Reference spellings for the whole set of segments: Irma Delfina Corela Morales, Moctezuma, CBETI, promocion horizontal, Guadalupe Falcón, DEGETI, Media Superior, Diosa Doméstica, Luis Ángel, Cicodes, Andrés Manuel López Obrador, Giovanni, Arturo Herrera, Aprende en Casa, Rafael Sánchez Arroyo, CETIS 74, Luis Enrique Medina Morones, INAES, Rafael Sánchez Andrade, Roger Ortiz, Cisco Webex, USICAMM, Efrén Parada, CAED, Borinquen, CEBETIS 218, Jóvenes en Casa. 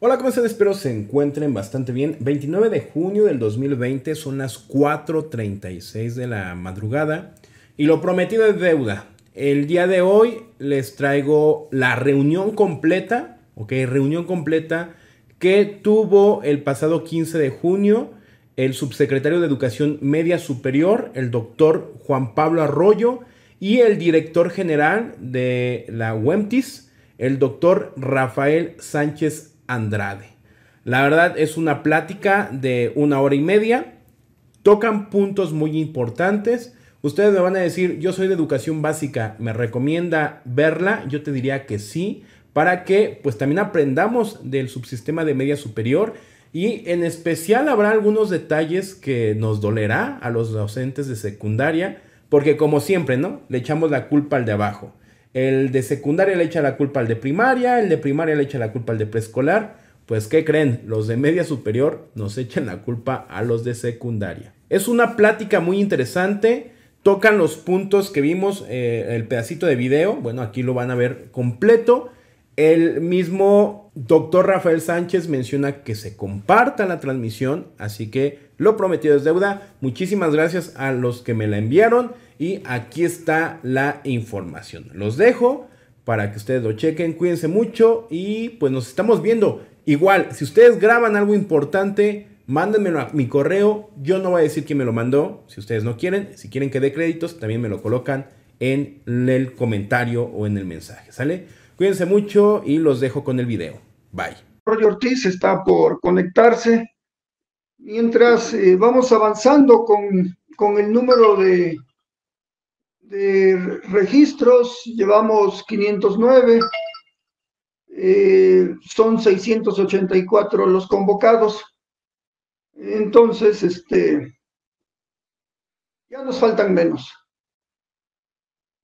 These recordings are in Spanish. Hola, ¿cómo están? Espero se encuentren bastante bien. 29 de junio del 2020, son las 4:36 de la madrugada. Y lo prometido es deuda. El día de hoy les traigo la reunión completa, ¿ok? Reunión completa que tuvo el pasado 15 de junio el subsecretario de Educación Media Superior, el doctor Juan Pablo Arroyo, y el director general de la UEMTIS, el doctor Rafael Sánchez Andrade. La verdad es una plática de 1 hora y media. Tocan puntos muy importantes. Ustedes me van a decir, yo soy de educación básica, ¿me recomienda verla? Yo te diría que sí, para que pues también aprendamos del subsistema de media superior. Y en especial habrá algunos detalles que nos dolerá a los docentes de secundaria, porque como siempre, ¿no? Le echamos la culpa al de abajo. El de secundaria le echa la culpa al de primaria, el de primaria le echa la culpa al de preescolar. Pues, ¿qué creen? Los de media superior nos echan la culpa a los de secundaria. Es una plática muy interesante. Tocan los puntos que vimos, el pedacito de video. Bueno, aquí lo van a ver completo. El mismo doctor Rafael Sánchez menciona que se comparta la transmisión. Así que lo prometido es deuda. Muchísimas gracias a los que me la enviaron. Y aquí está la información. Los dejo para que ustedes lo chequen. Cuídense mucho y pues nos estamos viendo. Igual, si ustedes graban algo importante, mándenmelo a mi correo. Yo no voy a decir quién me lo mandó. Si ustedes no quieren, si quieren que dé créditos, también me lo colocan en el comentario o en el mensaje, ¿sale? Cuídense mucho y los dejo con el video. Bye. Roger Ortiz está por conectarse. Mientras vamos avanzando con el número de registros, llevamos 509, son 684 los convocados. Entonces, ya nos faltan menos.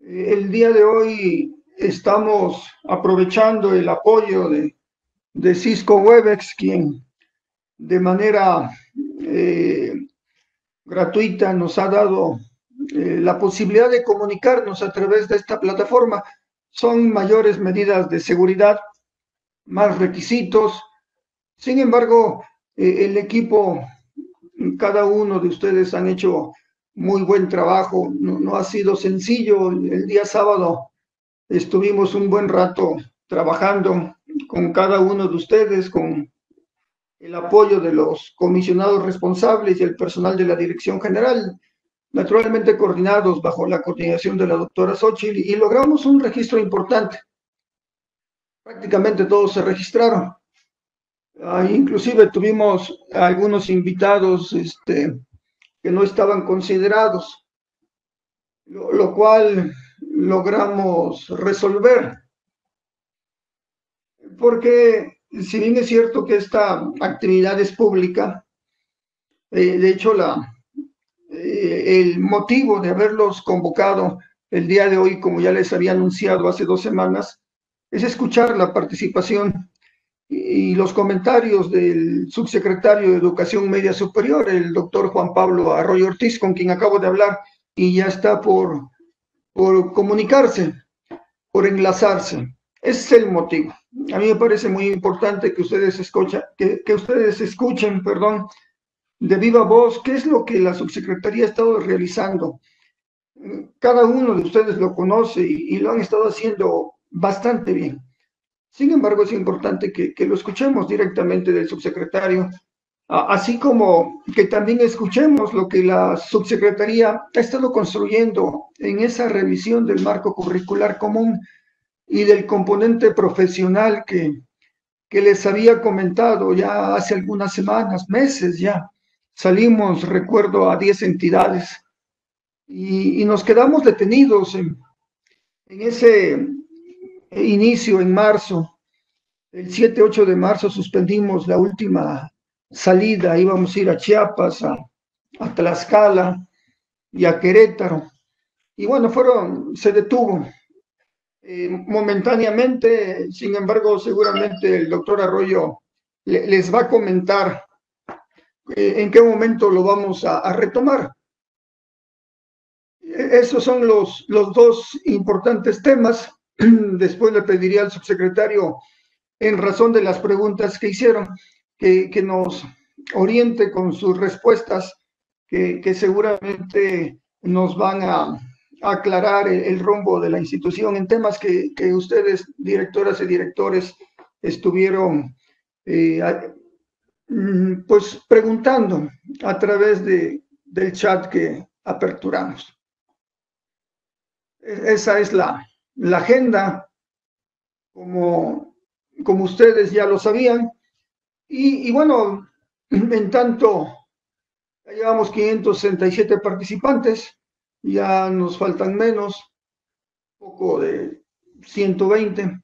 El día de hoy estamos aprovechando el apoyo de Cisco Webex, quien de manera gratuita nos ha dado la posibilidad de comunicarnos a través de esta plataforma. Son mayores medidas de seguridad, más requisitos. Sin embargo, el equipo, cada uno de ustedes han hecho muy buen trabajo. No ha sido sencillo. El día sábado estuvimos un buen rato trabajando con cada uno de ustedes, con el apoyo de los comisionados responsables y el personal de la Dirección General, naturalmente coordinados bajo la coordinación de la doctora Xochitl, y logramos un registro importante. Prácticamente todos se registraron. Inclusive tuvimos algunos invitados que no estaban considerados, lo cual logramos resolver. Porque si bien es cierto que esta actividad es pública, de hecho el motivo de haberlos convocado el día de hoy, como ya les había anunciado hace 2 semanas, es escuchar la participación y los comentarios del subsecretario de Educación Media Superior, el doctor Juan Pablo Arroyo Ortiz, con quien acabo de hablar, y ya está por comunicarse, por enlazarse. Ese es el motivo. A mí me parece muy importante que ustedes escuchen, perdón, de viva voz, ¿qué es lo que la subsecretaría ha estado realizando? Cada uno de ustedes lo conoce y lo han estado haciendo bastante bien. Sin embargo, es importante que lo escuchemos directamente del subsecretario, así como que también escuchemos lo que la subsecretaría ha estado construyendo en esa revisión del marco curricular común y del componente profesional que les había comentado ya hace algunas semanas, meses ya. Salimos, recuerdo, a 10 entidades y nos quedamos detenidos en ese inicio en marzo. El 7-8 de marzo suspendimos la última salida. Íbamos a ir a Chiapas, a Tlaxcala y a Querétaro. Y bueno, se detuvo momentáneamente. Sin embargo, seguramente el doctor Arroyo les va a comentar en qué momento lo vamos a retomar. Esos son los 2 importantes temas. Después le pediría al subsecretario en razón de las preguntas que hicieron, que nos oriente con sus respuestas, que seguramente nos van a aclarar el rumbo de la institución en temas que ustedes, directoras y directores, estuvieron pues preguntando a través del chat que aperturamos. Esa es la agenda, como ustedes ya lo sabían. Y bueno, en tanto, ya llevamos 567 participantes, ya nos faltan menos, poco de 120.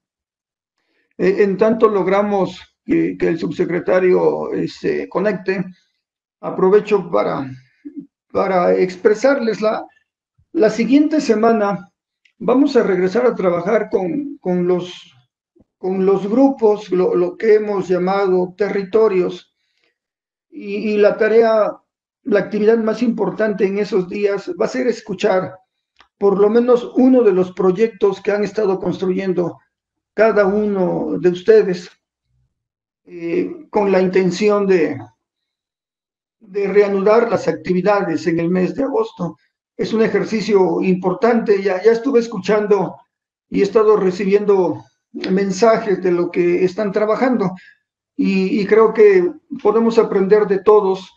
En tanto logramos que el subsecretario se conecte, aprovecho para expresarles la siguiente semana. Vamos a regresar a trabajar con los grupos, lo que hemos llamado territorios, y la tarea, la actividad más importante en esos días va a ser escuchar por lo menos uno de los proyectos que han estado construyendo cada uno de ustedes, con la intención de reanudar las actividades en el mes de agosto. Es un ejercicio importante. Ya estuve escuchando y he estado recibiendo mensajes de lo que están trabajando, y creo que podemos aprender de todos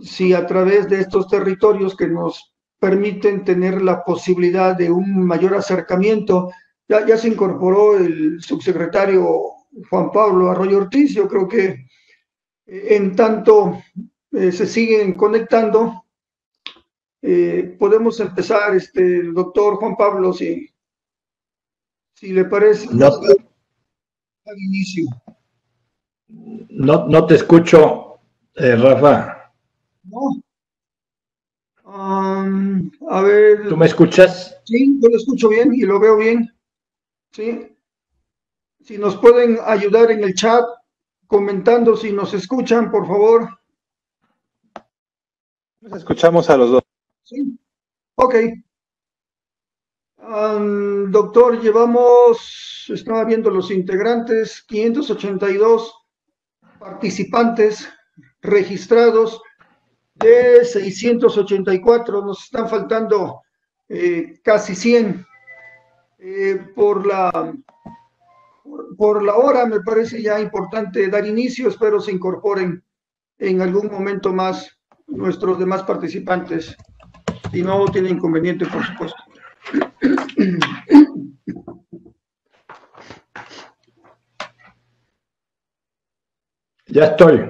si a través de estos territorios que nos permiten tener la posibilidad de un mayor acercamiento. Ya se incorporó el subsecretario Juan Pablo Arroyo Ortiz. Yo creo que en tanto se siguen conectando, podemos empezar, el doctor Juan Pablo, si le parece. No, al inicio. No te escucho, Rafa. No. A ver. ¿Tú me escuchas? Sí, yo lo escucho bien y lo veo bien. Sí. Si nos pueden ayudar en el chat comentando si nos escuchan, por favor. Nos escuchamos a los dos. Sí. Ok. Doctor, estaba viendo los integrantes, 582 participantes registrados de 684. Nos están faltando casi 100. Por la hora me parece ya importante dar inicio. Espero se incorporen en algún momento más nuestros demás participantes, si no tiene inconveniente, por supuesto. Ya estoy.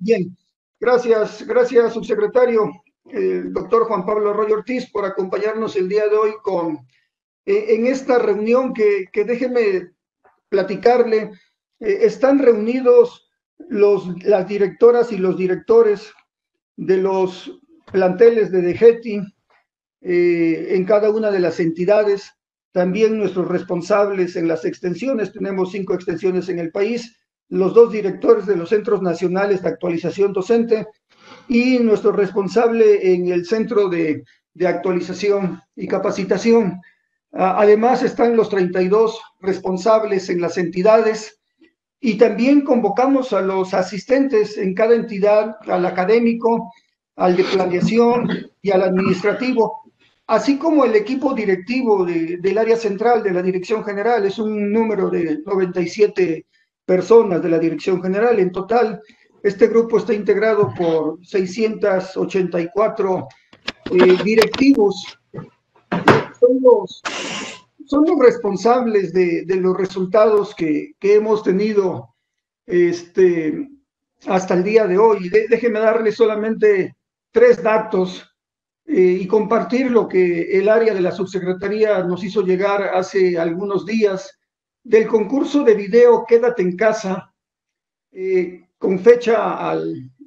Bien, gracias subsecretario, el doctor Juan Pablo Arroyo Ortiz, por acompañarnos el día de hoy en esta reunión que déjeme platicarle. Están reunidos las directoras y los directores de los planteles de DEGETI, en cada una de las entidades, también nuestros responsables en las extensiones. Tenemos 5 extensiones en el país, los 2 directores de los Centros Nacionales de Actualización Docente y nuestro responsable en el Centro de Actualización y Capacitación. Además están los 32 responsables en las entidades, y también convocamos a los asistentes en cada entidad, al académico, al de planeación y al administrativo, así como el equipo directivo del área central de la Dirección General. Es un número de 97 personas de la Dirección General. En total, este grupo está integrado por 684 directivos. Son los responsables de los resultados que hemos tenido hasta el día de hoy. Déjenme darles solamente 3 datos y compartir lo que el área de la subsecretaría nos hizo llegar hace algunos días del concurso de video Quédate en Casa, con fecha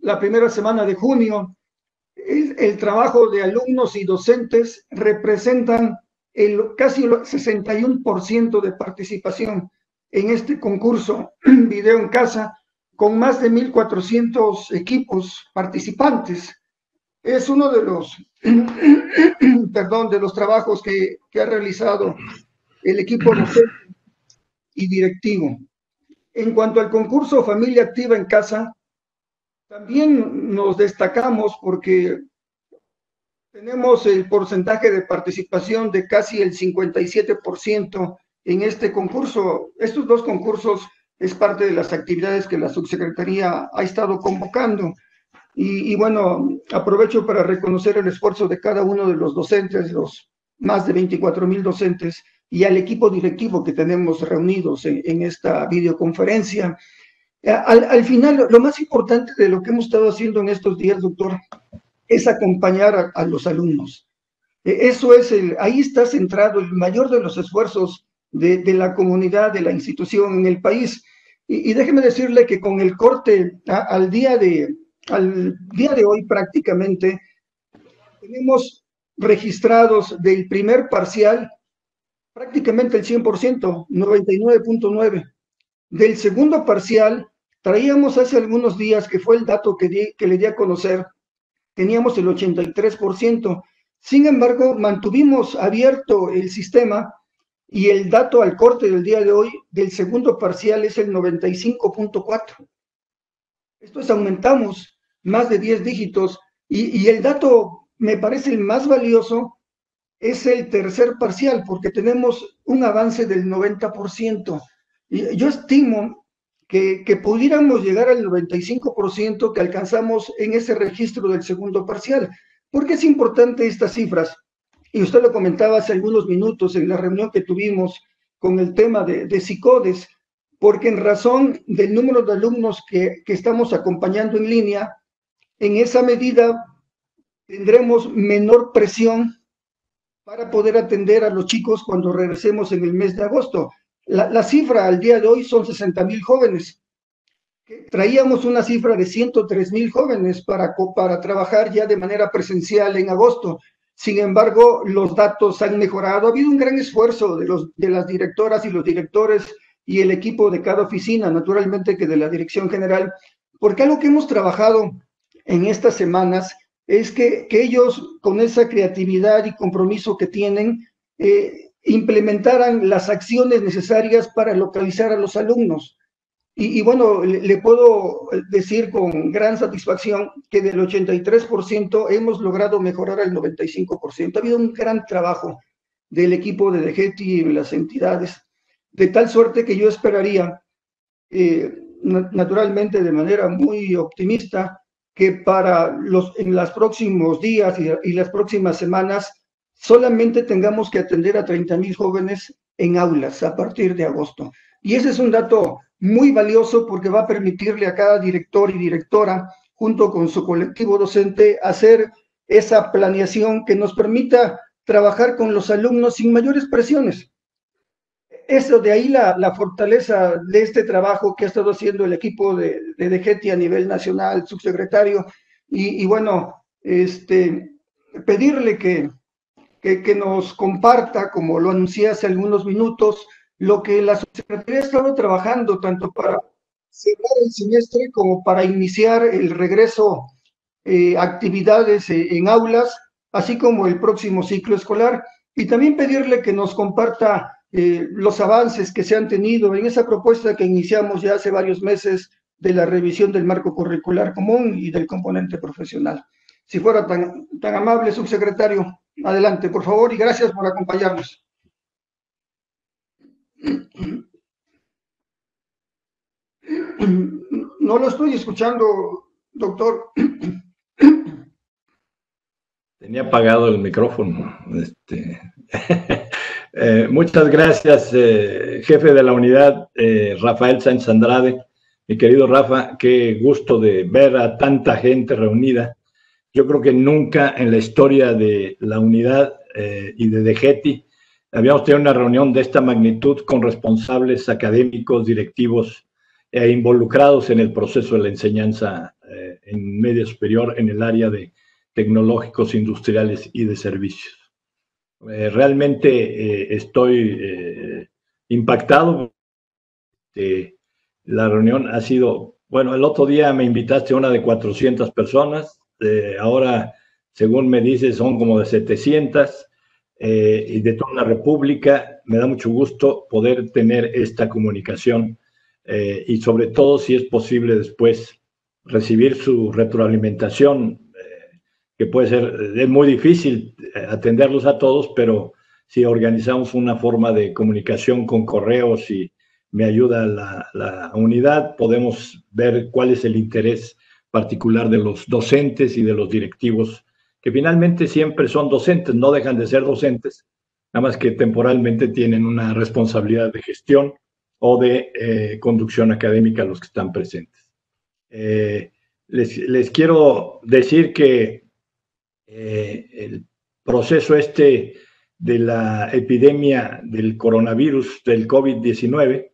la primera semana de junio. El trabajo de alumnos y docentes representan casi el 61% de participación en este concurso Video en Casa, con más de 1,400 equipos participantes. Es uno de los, de los trabajos que ha realizado el equipo docente y directivo. En cuanto al concurso Familia Activa en Casa, también nos destacamos porque tenemos el porcentaje de participación de casi el 57% en este concurso. Estos dos concursos es parte de las actividades que la subsecretaría ha estado convocando. Y bueno, aprovecho para reconocer el esfuerzo de cada uno de los docentes, los más de 24,000 docentes, y al equipo directivo que tenemos reunidos en esta videoconferencia. Al final, lo más importante de lo que hemos estado haciendo en estos días, doctor, es acompañar a los alumnos. Eso es, ahí está centrado el mayor de los esfuerzos de la comunidad, de la institución en el país. Y déjeme decirle que con el corte al día de hoy prácticamente tenemos registrados del primer parcial prácticamente el 100%, 99.9%. Del segundo parcial traíamos hace algunos días, que fue el dato que le di a conocer, teníamos el 83%. Sin embargo, mantuvimos abierto el sistema y el dato al corte del día de hoy del segundo parcial es el 95.4%. Esto es, aumentamos más de 10 dígitos y el dato me parece el más valioso es el tercer parcial, porque tenemos un avance del 90%. Y yo estimo que pudiéramos llegar al 95% que alcanzamos en ese registro del segundo parcial. ¿Por qué es importante estas cifras? Y usted lo comentaba hace algunos minutos en la reunión que tuvimos con el tema de Cicodes, porque en razón del número de alumnos que estamos acompañando en línea, en esa medida tendremos menor presión para poder atender a los chicos cuando regresemos en el mes de agosto. La cifra al día de hoy son 60,000 jóvenes. Traíamos una cifra de 103,000 jóvenes para trabajar ya de manera presencial en agosto. Sin embargo, los datos han mejorado. Ha habido un gran esfuerzo de las directoras y los directores y el equipo de cada oficina, naturalmente que de la Dirección General, porque algo que hemos trabajado en estas semanas es que ellos, con esa creatividad y compromiso que tienen, implementaran las acciones necesarias para localizar a los alumnos. Y bueno, le puedo decir con gran satisfacción que del 83% hemos logrado mejorar al 95%. Ha habido un gran trabajo del equipo de DEGETI y las entidades, de tal suerte que yo esperaría, naturalmente de manera muy optimista, que en los próximos días y las próximas semanas solamente tengamos que atender a 30,000 jóvenes en aulas a partir de agosto. Y ese es un dato muy valioso porque va a permitirle a cada director y directora, junto con su colectivo docente, hacer esa planeación que nos permita trabajar con los alumnos sin mayores presiones. Eso, de ahí la fortaleza de este trabajo que ha estado haciendo el equipo de DEGETI a nivel nacional, subsecretario, y bueno, pedirle que nos comparta, como lo anuncié hace algunos minutos, lo que la subsecretaría ha estado trabajando, tanto para cerrar el semestre como para iniciar el regreso actividades en aulas, así como el próximo ciclo escolar, y también pedirle que nos comparta los avances que se han tenido en esa propuesta que iniciamos ya hace varios meses de la revisión del marco curricular común y del componente profesional. Si fuera tan amable, subsecretario, adelante, por favor, y gracias por acompañarnos. No lo estoy escuchando, doctor. Tenía apagado el micrófono. Muchas gracias, jefe de la unidad, Rafael Sánchez Andrade. Mi querido Rafa, qué gusto de ver a tanta gente reunida. Yo creo que nunca en la historia de la unidad y de DEGETI habíamos tenido una reunión de esta magnitud con responsables académicos, directivos involucrados en el proceso de la enseñanza en media superior en el área de tecnológicos, industriales y de servicios. Realmente estoy impactado. La reunión ha sido, bueno, el otro día me invitaste a una de 400 personas, ahora, según me dices, son como de 700 y de toda la República. Me da mucho gusto poder tener esta comunicación y sobre todo si es posible después recibir su retroalimentación, que puede ser, es muy difícil atenderlos a todos, pero si organizamos una forma de comunicación con correos y me ayuda la unidad, podemos ver cuál es el interés particular de los docentes y de los directivos, que finalmente siempre son docentes, no dejan de ser docentes, nada más que temporalmente tienen una responsabilidad de gestión o de conducción académica los que están presentes. Les quiero decir que el proceso este de la epidemia del coronavirus, del COVID-19,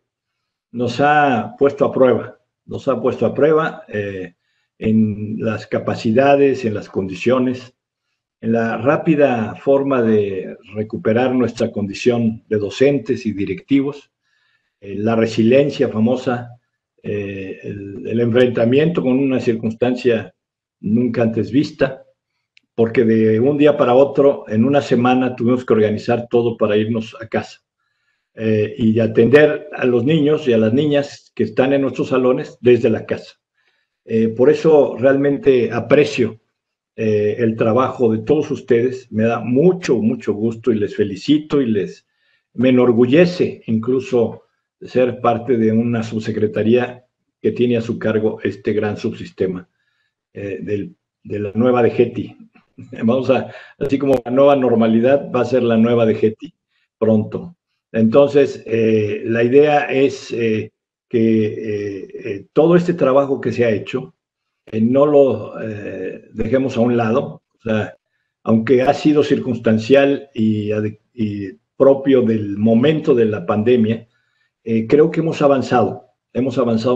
nos ha puesto a prueba, en las capacidades, en las condiciones, en la rápida forma de recuperar nuestra condición de docentes y directivos, la resiliencia famosa, el enfrentamiento con una circunstancia nunca antes vista, porque de un día para otro, en una semana, tuvimos que organizar todo para irnos a casa y atender a los niños y a las niñas que están en nuestros salones desde la casa. Por eso realmente aprecio el trabajo de todos ustedes. Me da mucho, mucho gusto y les felicito y me enorgullece incluso ser parte de una subsecretaría que tiene a su cargo este gran subsistema de la nueva DEGETI. Vamos a, así como la nueva normalidad va a ser la nueva DEGETI pronto. Entonces, la idea es que todo este trabajo que se ha hecho no lo dejemos a un lado. O sea, aunque ha sido circunstancial y propio del momento de la pandemia, creo que hemos avanzado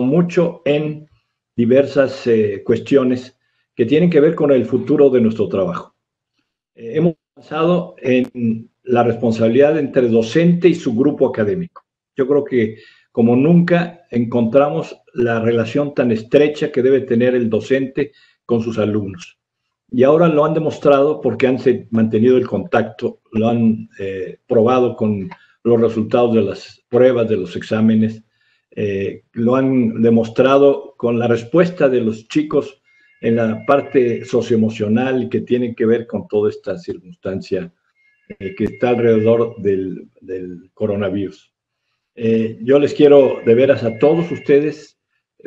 mucho en diversas cuestiones que tienen que ver con el futuro de nuestro trabajo. Hemos avanzado en la responsabilidad entre docente y su grupo académico. Yo creo que como nunca encontramos la relación tan estrecha que debe tener el docente con sus alumnos. Y ahora lo han demostrado porque han mantenido el contacto, lo han probado con los resultados de las pruebas, de los exámenes, lo han demostrado con la respuesta de los chicos en la parte socioemocional que tiene que ver con toda esta circunstancia que está alrededor del coronavirus. Yo les quiero de veras a todos ustedes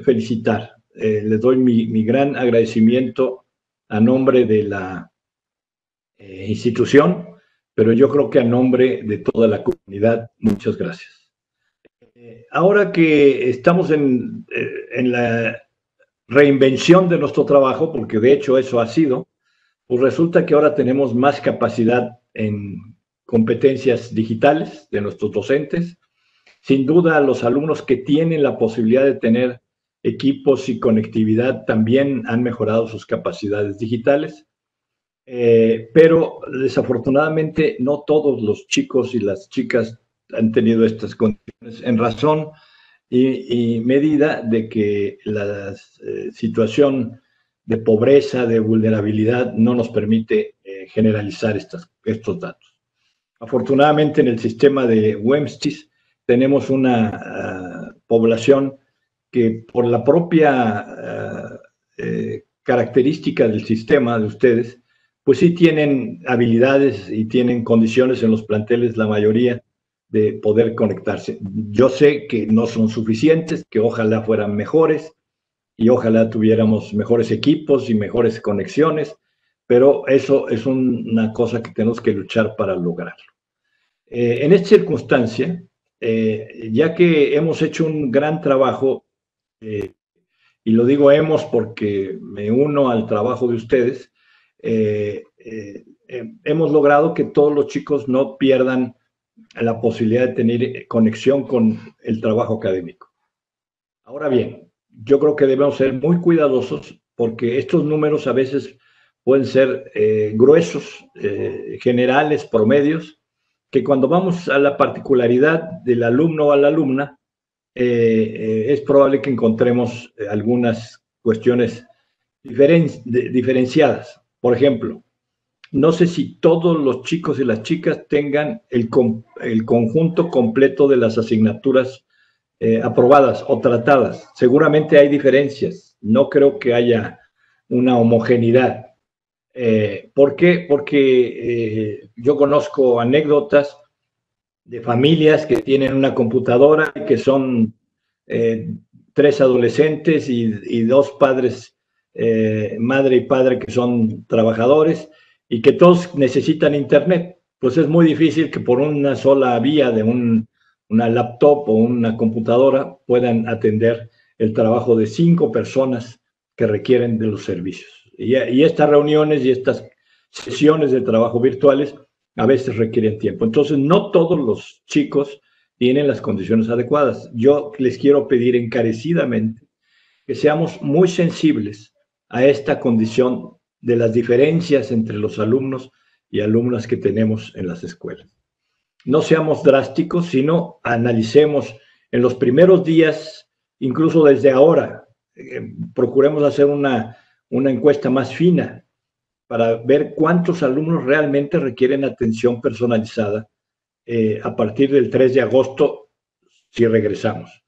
felicitar. Les doy mi gran agradecimiento a nombre de la institución, pero yo creo que a nombre de toda la comunidad, muchas gracias. Ahora que estamos en la reinvención de nuestro trabajo, porque de hecho eso ha sido, pues resulta que ahora tenemos más capacidad en competencias digitales de nuestros docentes. Sin duda, los alumnos que tienen la posibilidad de tener equipos y conectividad también han mejorado sus capacidades digitales, pero desafortunadamente no todos los chicos y las chicas han tenido estas condiciones en razón y medida de que la situación de pobreza, de vulnerabilidad, no nos permite generalizar estos datos. Afortunadamente, en el sistema de WEMSTIS tenemos una población que, por la propia característica del sistema de ustedes, pues sí tienen habilidades y tienen condiciones en los planteles, la mayoría, de poder conectarse. Yo sé que no son suficientes, que ojalá fueran mejores y ojalá tuviéramos mejores equipos y mejores conexiones, pero eso es una cosa que tenemos que luchar para lograrlo. En esta circunstancia, ya que hemos hecho un gran trabajo, y lo digo hemos porque me uno al trabajo de ustedes, hemos logrado que todos los chicos no pierdan la posibilidad de tener conexión con el trabajo académico. Ahora bien, yo creo que debemos ser muy cuidadosos porque estos números a veces pueden ser gruesos, generales, promedios, que cuando vamos a la particularidad del alumno o a la alumna, es probable que encontremos algunas cuestiones diferenciadas. Por ejemplo, no sé si todos los chicos y las chicas tengan el conjunto completo de las asignaturas aprobadas o tratadas. Seguramente hay diferencias, no creo que haya una homogeneidad. ¿Por qué? Porque yo conozco anécdotas de familias que tienen una computadora y que son 3 adolescentes y 2 padres, madre y padre, que son trabajadores y que todos necesitan internet. Pues es muy difícil que por una sola vía de una laptop o una computadora puedan atender el trabajo de 5 personas que requieren de los servicios. Y estas reuniones y estas sesiones de trabajo virtuales a veces requieren tiempo. Entonces, no todos los chicos tienen las condiciones adecuadas. Yo les quiero pedir encarecidamente que seamos muy sensibles a esta condición de las diferencias entre los alumnos y alumnas que tenemos en las escuelas. No seamos drásticos, sino analicemos en los primeros días, incluso desde ahora, procuremos hacer una encuesta más fina para ver cuántos alumnos realmente requieren atención personalizada a partir del 3 de agosto, si regresamos.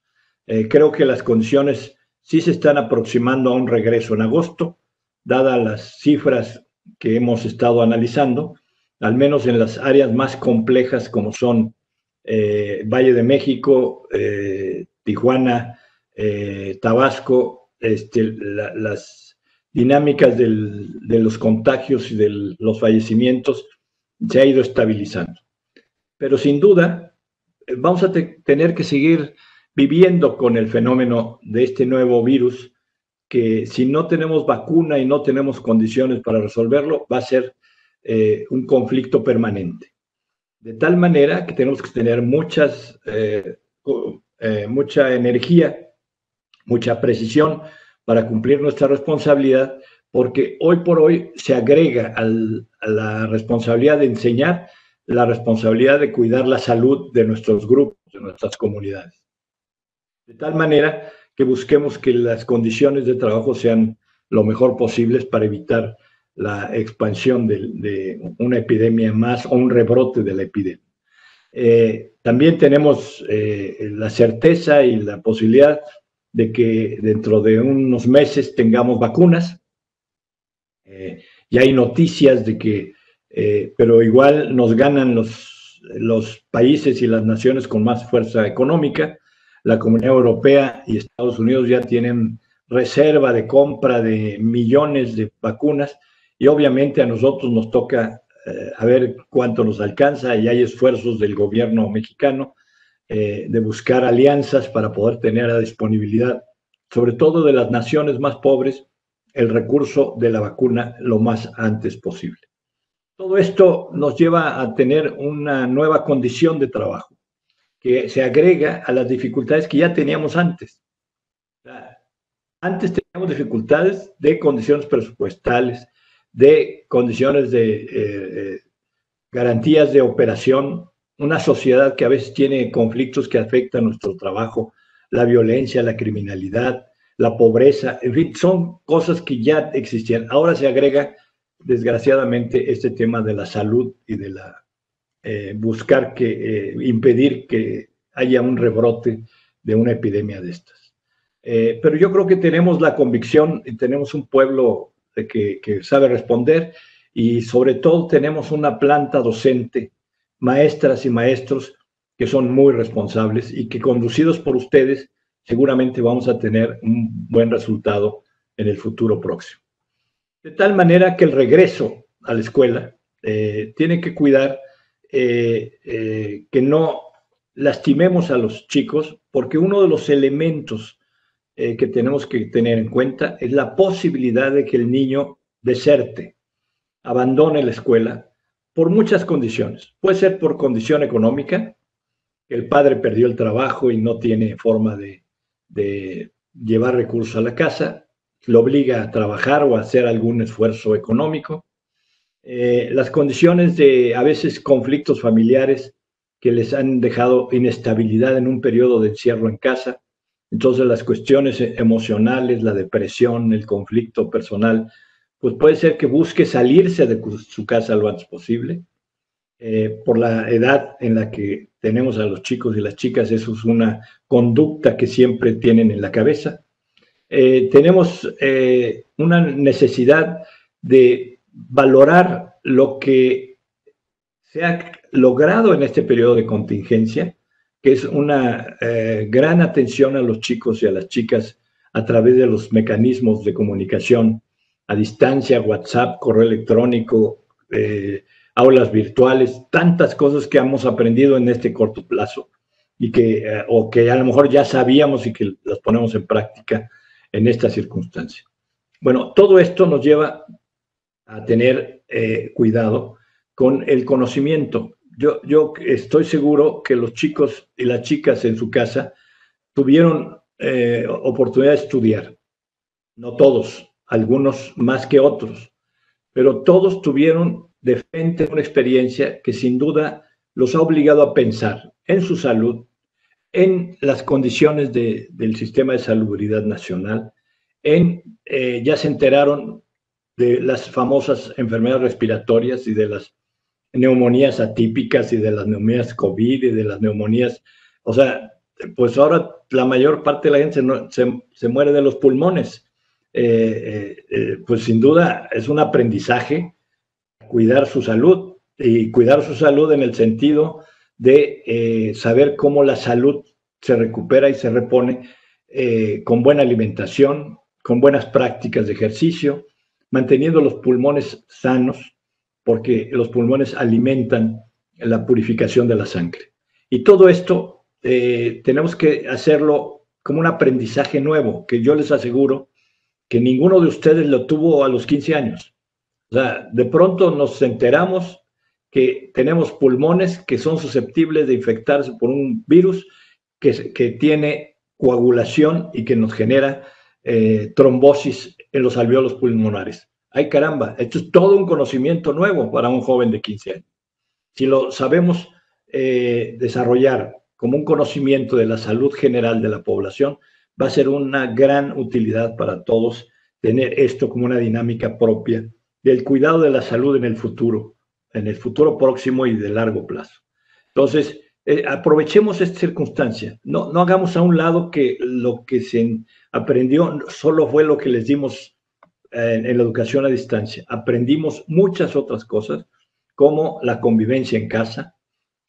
Creo que las condiciones sí se están aproximando a un regreso en agosto, dadas las cifras que hemos estado analizando, al menos en las áreas más complejas como son Valle de México, Tijuana, Tabasco, las dinámicas de los contagios y de los fallecimientos se ha ido estabilizando. Pero sin duda vamos a tener que seguir viviendo con el fenómeno de este nuevo virus, que si no tenemos vacuna y no tenemos condiciones para resolverlo, va a ser un conflicto permanente. De tal manera que tenemos que tener mucha energía, mucha precisión para cumplir nuestra responsabilidad, porque hoy por hoy se agrega a la responsabilidad de enseñar la responsabilidad de cuidar la salud de nuestros grupos, de nuestras comunidades. De tal manera que busquemos que las condiciones de trabajo sean lo mejor posibles para evitar la expansión de una epidemia más o un rebrote de la epidemia. También tenemos la certeza y la posibilidad de que dentro de unos meses tengamos vacunas. Ya hay noticias de que pero igual nos ganan los países y las naciones con más fuerza económica. La Comunidad Europea y Estados Unidos ya tienen reserva de compra de millones de vacunas y obviamente a nosotros nos toca a ver cuánto nos alcanza, y hay esfuerzos del gobierno mexicano de buscar alianzas para poder tener la disponibilidad, sobre todo de las naciones más pobres, el recurso de la vacuna lo más antes posible. Todo esto nos lleva a tener una nueva condición de trabajo que se agrega a las dificultades que ya teníamos antes. Antes teníamos dificultades de condiciones presupuestales, de condiciones de garantías de operación, una sociedad que a veces tiene conflictos que afectan nuestro trabajo, la violencia, la criminalidad, la pobreza, en fin, son cosas que ya existían. Ahora se agrega, desgraciadamente, este tema de la salud y de la buscar que impedir que haya un rebrote de una epidemia de estas. Pero yo creo que tenemos la convicción y tenemos un pueblo que sabe responder, y sobre todo tenemos una planta docente, maestras y maestros que son muy responsables y que, conducidos por ustedes, seguramente vamos a tener un buen resultado en el futuro próximo. De tal manera que el regreso a la escuela tiene que cuidar que no lastimemos a los chicos, porque uno de los elementos que tenemos que tener en cuenta es la posibilidad de que el niño deserte, abandone la escuela por muchas condiciones. Puede ser por condición económica, que el padre perdió el trabajo y no tiene forma de llevar recursos a la casa, lo obliga a trabajar o a hacer algún esfuerzo económico. Las condiciones de, a veces, conflictos familiares que les han dejado inestabilidad en un periodo de encierro en casa. Entonces, las cuestiones emocionales, la depresión, el conflicto personal, pues puede ser que busque salirse de su casa lo antes posible. por la edad en la que tenemos a los chicos y las chicas, eso es una conducta que siempre tienen en la cabeza. Tenemos una necesidad de valorar lo que se ha logrado en este periodo de contingencia, que es una gran atención a los chicos y a las chicas a través de los mecanismos de comunicación a distancia, WhatsApp, correo electrónico, aulas virtuales, tantas cosas que hemos aprendido en este corto plazo y que, o que a lo mejor ya sabíamos y que las ponemos en práctica en esta circunstancia. Bueno, todo esto nos lleva a tener cuidado con el conocimiento. Yo estoy seguro que los chicos y las chicas en su casa tuvieron oportunidad de estudiar. No todos, algunos más que otros, pero todos tuvieron de frente una experiencia que sin duda los ha obligado a pensar en su salud, en las condiciones del sistema de salubridad nacional, ya se enteraron de las famosas enfermedades respiratorias y de las neumonías atípicas y de las neumonías COVID y de las neumonías, o sea, pues ahora la mayor parte de la gente se muere de los pulmones. Pues sin duda es un aprendizaje cuidar su salud, y cuidar su salud en el sentido de saber cómo la salud se recupera y se repone con buena alimentación, con buenas prácticas de ejercicio, manteniendo los pulmones sanos, porque los pulmones alimentan la purificación de la sangre. Y todo esto tenemos que hacerlo como un aprendizaje nuevo, que yo les aseguro que ninguno de ustedes lo tuvo a los 15 años. O sea, de pronto nos enteramos que tenemos pulmones que son susceptibles de infectarse por un virus que tiene coagulación y que nos genera trombosis en los alveolos pulmonares. ¡Ay, caramba! Esto es todo un conocimiento nuevo para un joven de 15 años. Si lo sabemos desarrollar como un conocimiento de la salud general de la población, va a ser una gran utilidad para todos tener esto como una dinámica propia del cuidado de la salud en el futuro próximo y de largo plazo. Entonces, aprovechemos esta circunstancia. No hagamos a un lado que lo que se aprendió solo fue lo que les dimos en la educación a distancia. Aprendimos muchas otras cosas, como la convivencia en casa,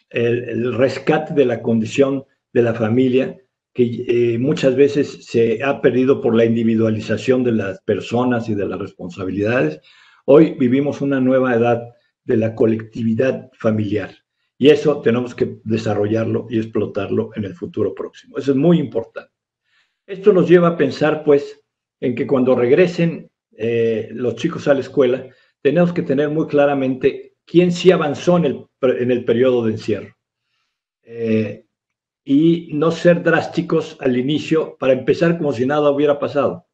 el rescate de la condición de la familia, que muchas veces se ha perdido por la individualización de las personas y de las responsabilidades. Hoy vivimos una nueva edad de la colectividad familiar y eso tenemos que desarrollarlo y explotarlo en el futuro próximo. Eso es muy importante. Esto nos lleva a pensar, pues, en que cuando regresen los chicos a la escuela, tenemos que tener muy claramente quién sí avanzó en el periodo de encierro. Y no ser drásticos al inicio para empezar como si nada hubiera pasado.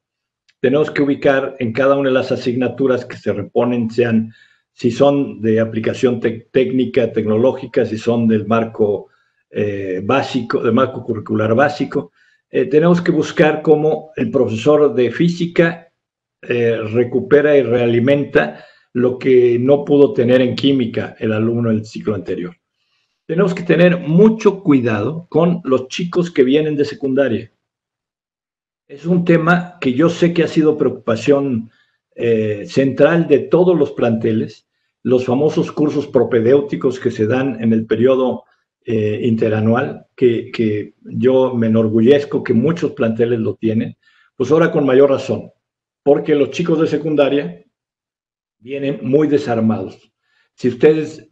Tenemos que ubicar en cada una de las asignaturas que se reponen, sean si son de aplicación técnica, tecnológica, si son del marco básico, del marco curricular básico. Tenemos que buscar cómo el profesor de física recupera y realimenta lo que no pudo tener en química el alumno del ciclo anterior. Tenemos que tener mucho cuidado con los chicos que vienen de secundaria. Es un tema que yo sé que ha sido preocupación central de todos los planteles, los famosos cursos propedéuticos que se dan en el periodo interanual, que yo me enorgullezco que muchos planteles lo tienen, pues ahora con mayor razón, porque los chicos de secundaria vienen muy desarmados. Si ustedes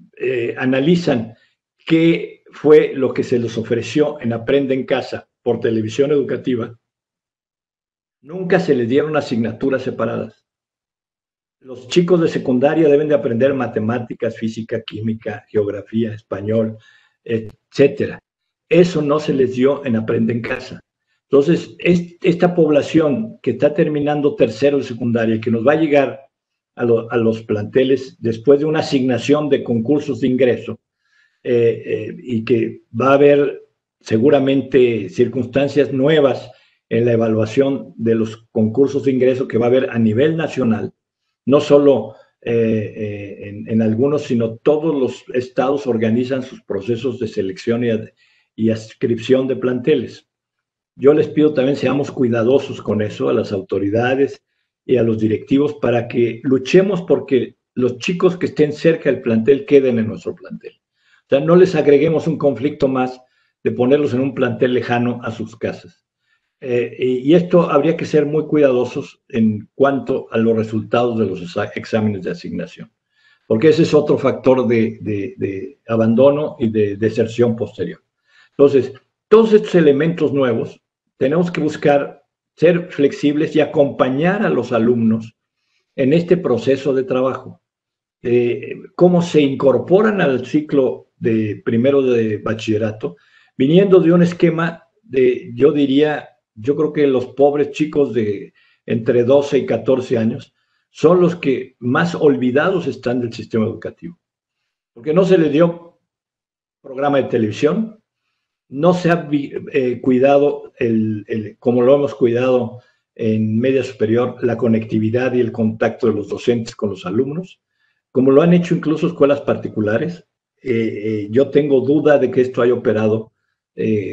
analizan qué fue lo que se les ofreció en Aprende en Casa por televisión educativa, nunca se les dieron asignaturas separadas. Los chicos de secundaria deben de aprender matemáticas, física, química, geografía, español, etcétera. Eso no se les dio en Aprende en Casa. Entonces, esta población que está terminando tercero de secundaria, que nos va a llegar a los planteles después de una asignación de concursos de ingreso, y que va a haber seguramente circunstancias nuevas en la evaluación de los concursos de ingreso que va a haber a nivel nacional, no solo en algunos, sino todos los estados organizan sus procesos de selección y adscripción de planteles. Yo les pido también seamos cuidadosos con eso a las autoridades y a los directivos para que luchemos porque los chicos que estén cerca del plantel queden en nuestro plantel. O sea, no les agreguemos un conflicto más de ponerlos en un plantel lejano a sus casas. Y esto habría que ser muy cuidadosos en cuanto a los resultados de los exámenes de asignación, porque ese es otro factor de abandono y de deserción posterior. Entonces, todos estos elementos nuevos tenemos que buscar ser flexibles y acompañar a los alumnos en este proceso de trabajo. Cómo se incorporan al ciclo de primero de bachillerato, viniendo de un esquema de, yo diría, yo creo que los pobres chicos de entre 12 y 14 años son los que más olvidados están del sistema educativo. Porque no se les dio programa de televisión, no se ha cuidado, como lo hemos cuidado en media superior, la conectividad y el contacto de los docentes con los alumnos, como lo han hecho incluso escuelas particulares. Yo tengo duda de que esto haya operado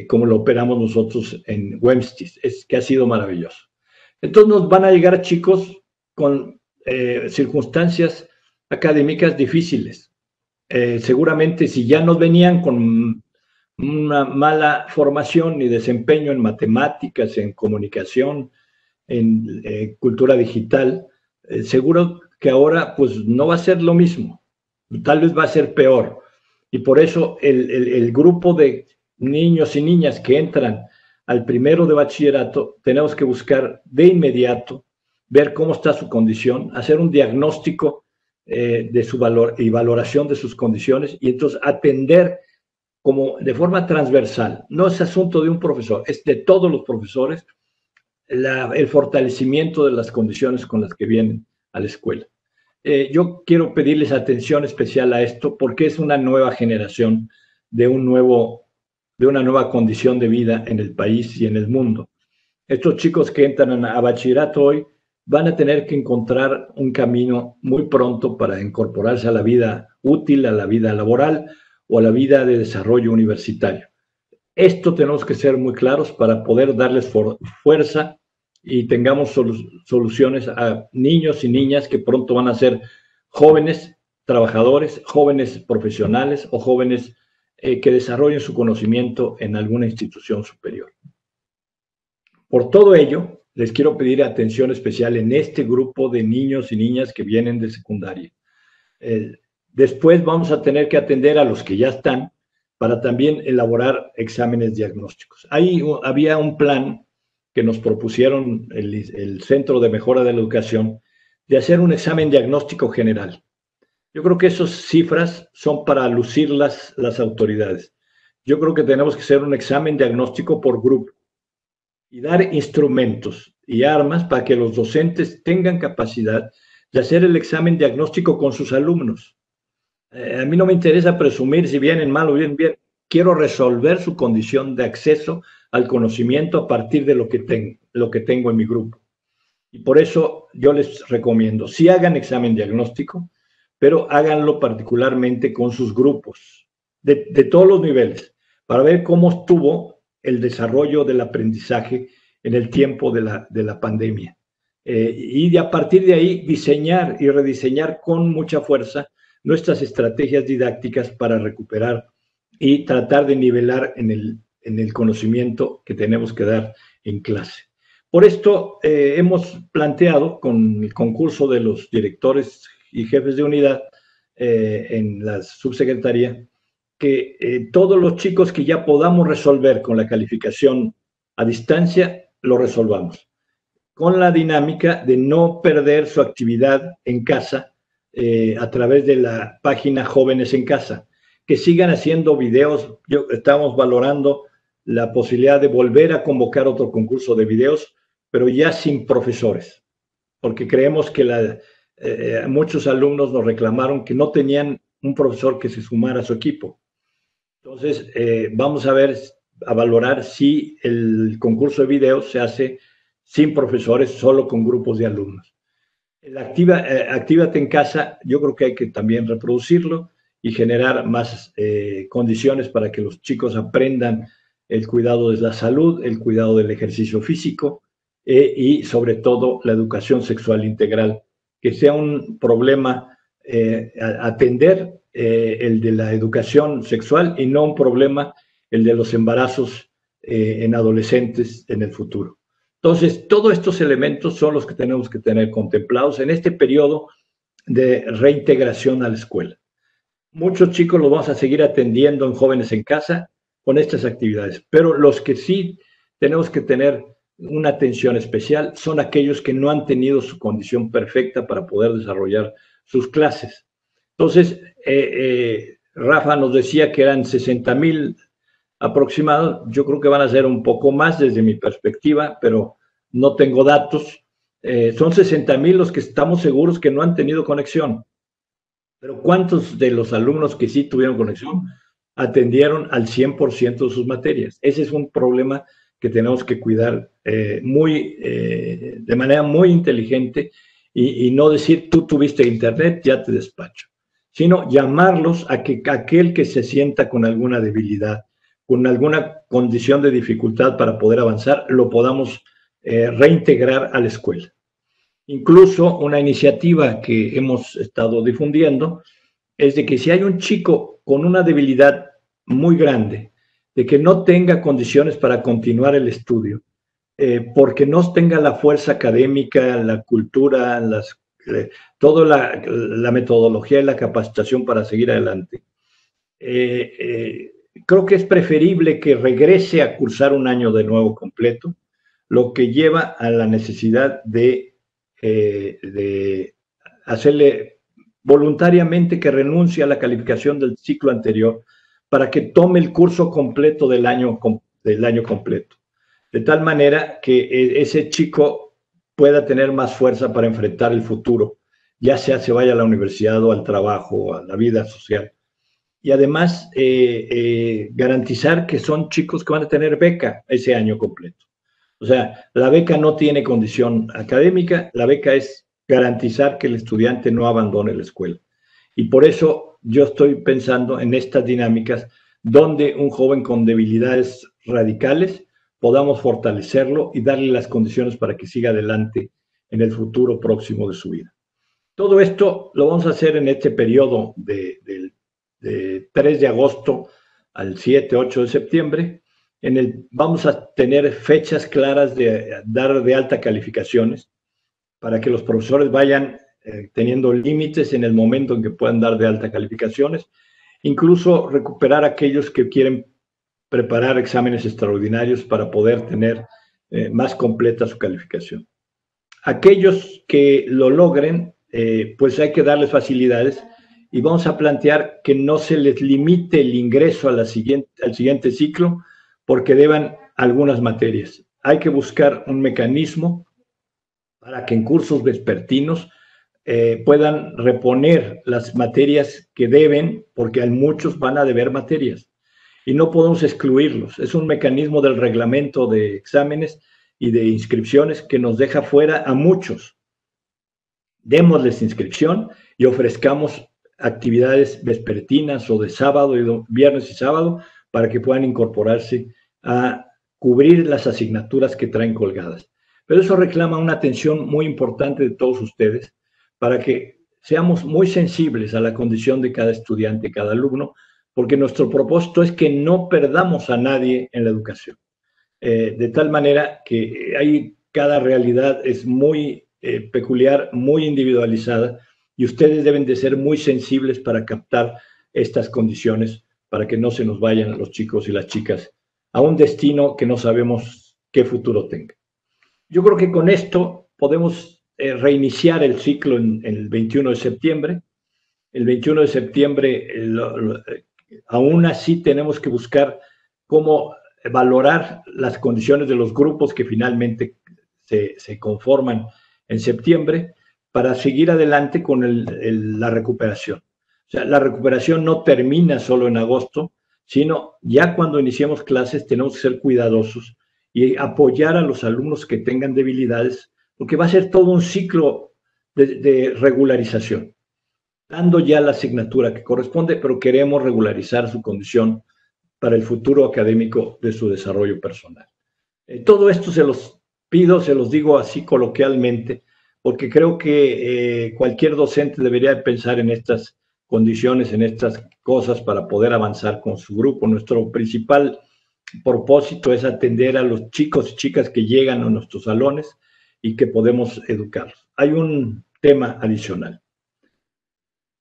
como lo operamos nosotros en WEMSTIS, que ha sido maravilloso. Entonces nos van a llegar chicos con circunstancias académicas difíciles. Seguramente si ya nos venían con una mala formación y desempeño en matemáticas, en comunicación, en cultura digital, seguro que ahora pues no va a ser lo mismo, tal vez va a ser peor. Y por eso el grupo de niños y niñas que entran al primero de bachillerato, tenemos que buscar de inmediato, ver cómo está su condición, hacer un diagnóstico de su valor y valoración de sus condiciones y entonces atender como de forma transversal. No es asunto de un profesor, es de todos los profesores el fortalecimiento de las condiciones con las que vienen a la escuela. Yo quiero pedirles atención especial a esto porque es una nueva generación de una nueva condición de vida en el país y en el mundo. Estos chicos que entran a bachillerato hoy van a tener que encontrar un camino muy pronto para incorporarse a la vida útil, a la vida laboral o a la vida de desarrollo universitario. Esto tenemos que ser muy claros para poder darles fuerza y tengamos soluciones a niños y niñas que pronto van a ser jóvenes trabajadores, jóvenes profesionales o jóvenes que desarrollen su conocimiento en alguna institución superior. Por todo ello, les quiero pedir atención especial en este grupo de niños y niñas que vienen de secundaria. Después vamos a tener que atender a los que ya están para también elaborar exámenes diagnósticos. Ahí había un plan que nos propusieron el Centro de Mejora de la Educación, de hacer un examen diagnóstico general. Yo creo que esas cifras son para lucirlas las autoridades. Yo creo que tenemos que hacer un examen diagnóstico por grupo y dar instrumentos y armas para que los docentes tengan capacidad de hacer el examen diagnóstico con sus alumnos. A mí no me interesa presumir si vienen mal o vienen bien. Quiero resolver su condición de acceso al conocimiento a partir de lo que tengo en mi grupo. Y por eso yo les recomiendo, sí hagan examen diagnóstico, pero háganlo particularmente con sus grupos, de todos los niveles, para ver cómo estuvo el desarrollo del aprendizaje en el tiempo de la pandemia. Y a partir de ahí diseñar y rediseñar con mucha fuerza nuestras estrategias didácticas para recuperar y tratar de nivelar en el conocimiento que tenemos que dar en clase. Por esto hemos planteado con el concurso de los directores y jefes de unidad en la subsecretaría que todos los chicos que ya podamos resolver con la calificación a distancia, lo resolvamos. Con la dinámica de no perder su actividad en casa a través de la página Jóvenes en Casa. Que sigan haciendo videos, estamos valorando la posibilidad de volver a convocar otro concurso de videos, pero ya sin profesores, porque creemos que muchos alumnos nos reclamaron que no tenían un profesor que se sumara a su equipo. Entonces, vamos a ver, a valorar si el concurso de videos se hace sin profesores, solo con grupos de alumnos. El Actívate en Casa, yo creo que hay que también reproducirlo y generar más condiciones para que los chicos aprendan el cuidado de la salud, el cuidado del ejercicio físico y, sobre todo, la educación sexual integral. Que sea un problema atender el de la educación sexual y no un problema el de los embarazos en adolescentes en el futuro. Entonces, todos estos elementos son los que tenemos que tener contemplados en este periodo de reintegración a la escuela. Muchos chicos los vamos a seguir atendiendo en Jóvenes en Casa con estas actividades, pero los que sí tenemos que tener una atención especial son aquellos que no han tenido su condición perfecta para poder desarrollar sus clases. Entonces, Rafa nos decía que eran 60,000 aproximados, yo creo que van a ser un poco más desde mi perspectiva, pero no tengo datos. Son 60,000 los que estamos seguros que no han tenido conexión. Pero ¿cuántos de los alumnos que sí tuvieron conexión atendieron al 100% de sus materias? Ese es un problema que tenemos que cuidar de manera muy inteligente y no decir tú tuviste internet, ya te despacho, sino llamarlos a que aquel que se sienta con alguna debilidad, con alguna condición de dificultad para poder avanzar, lo podamos reintegrar a la escuela. Incluso una iniciativa que hemos estado difundiendo es de que si hay un chico con una debilidad muy grande, de que no tenga condiciones para continuar el estudio, porque no tenga la fuerza académica, la cultura, toda la metodología y la capacitación para seguir adelante. Creo que es preferible que regrese a cursar un año de nuevo completo, lo que lleva a la necesidad de hacerle voluntariamente que renuncie a la calificación del ciclo anterior para que tome el curso completo del año completo. De tal manera que ese chico pueda tener más fuerza para enfrentar el futuro, ya sea se vaya a la universidad o al trabajo o a la vida social. Y además garantizar que son chicos que van a tener beca ese año completo. O sea, la beca no tiene condición académica, la beca es garantizar que el estudiante no abandone la escuela. Y por eso yo estoy pensando en estas dinámicas donde un joven con debilidades radicales podamos fortalecerlo y darle las condiciones para que siga adelante en el futuro próximo de su vida. Todo esto lo vamos a hacer en este periodo de 3 de agosto al 7, 8 de septiembre. Vamos a tener fechas claras de dar de alta calificaciones para que los profesores vayan teniendo límites en el momento en que puedan dar de alta calificaciones, incluso recuperar aquellos que quieren preparar exámenes extraordinarios para poder tener más completa su calificación. Aquellos que lo logren, pues hay que darles facilidades y vamos a plantear que no se les limite el ingreso a al siguiente ciclo porque deban algunas materias. Hay que buscar un mecanismo para que en cursos vespertinos puedan reponer las materias que deben, porque hay muchos van a deber materias. Y no podemos excluirlos. Es un mecanismo del reglamento de exámenes y de inscripciones que nos deja fuera a muchos. Démosles inscripción y ofrezcamos actividades vespertinas o de sábado, y viernes y sábado, para que puedan incorporarse a cubrir las asignaturas que traen colgadas. Pero eso reclama una atención muy importante de todos ustedes para que seamos muy sensibles a la condición de cada estudiante, cada alumno, porque nuestro propósito es que no perdamos a nadie en la educación. De tal manera que cada realidad es muy peculiar, muy individualizada, y ustedes deben de ser muy sensibles para captar estas condiciones, para que no se nos vayan los chicos y las chicas a un destino que no sabemos qué futuro tenga. Yo creo que con esto podemos reiniciar el ciclo en el 21 de septiembre. El 21 de septiembre... Aún así tenemos que buscar cómo valorar las condiciones de los grupos que finalmente se conforman en septiembre para seguir adelante con la recuperación. O sea, la recuperación no termina solo en agosto, sino ya cuando iniciemos clases tenemos que ser cuidadosos y apoyar a los alumnos que tengan debilidades, porque va a ser todo un ciclo de regularización, dando ya la asignatura que corresponde, pero queremos regularizar su condición para el futuro académico de su desarrollo personal. Todo esto se los pido, se los digo así coloquialmente, porque creo que cualquier docente debería pensar en estas condiciones, en estas cosas para poder avanzar con su grupo. Nuestro principal propósito es atender a los chicos y chicas que llegan a nuestros salones y que podemos educarlos. Hay un tema adicional.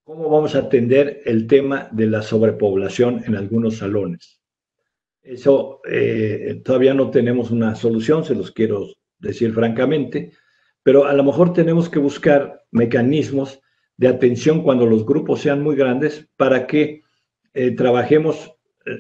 ¿Cómo vamos a atender el tema de la sobrepoblación en algunos salones? Eso todavía no tenemos una solución, se los quiero decir francamente, pero a lo mejor tenemos que buscar mecanismos de atención cuando los grupos sean muy grandes para que trabajemos,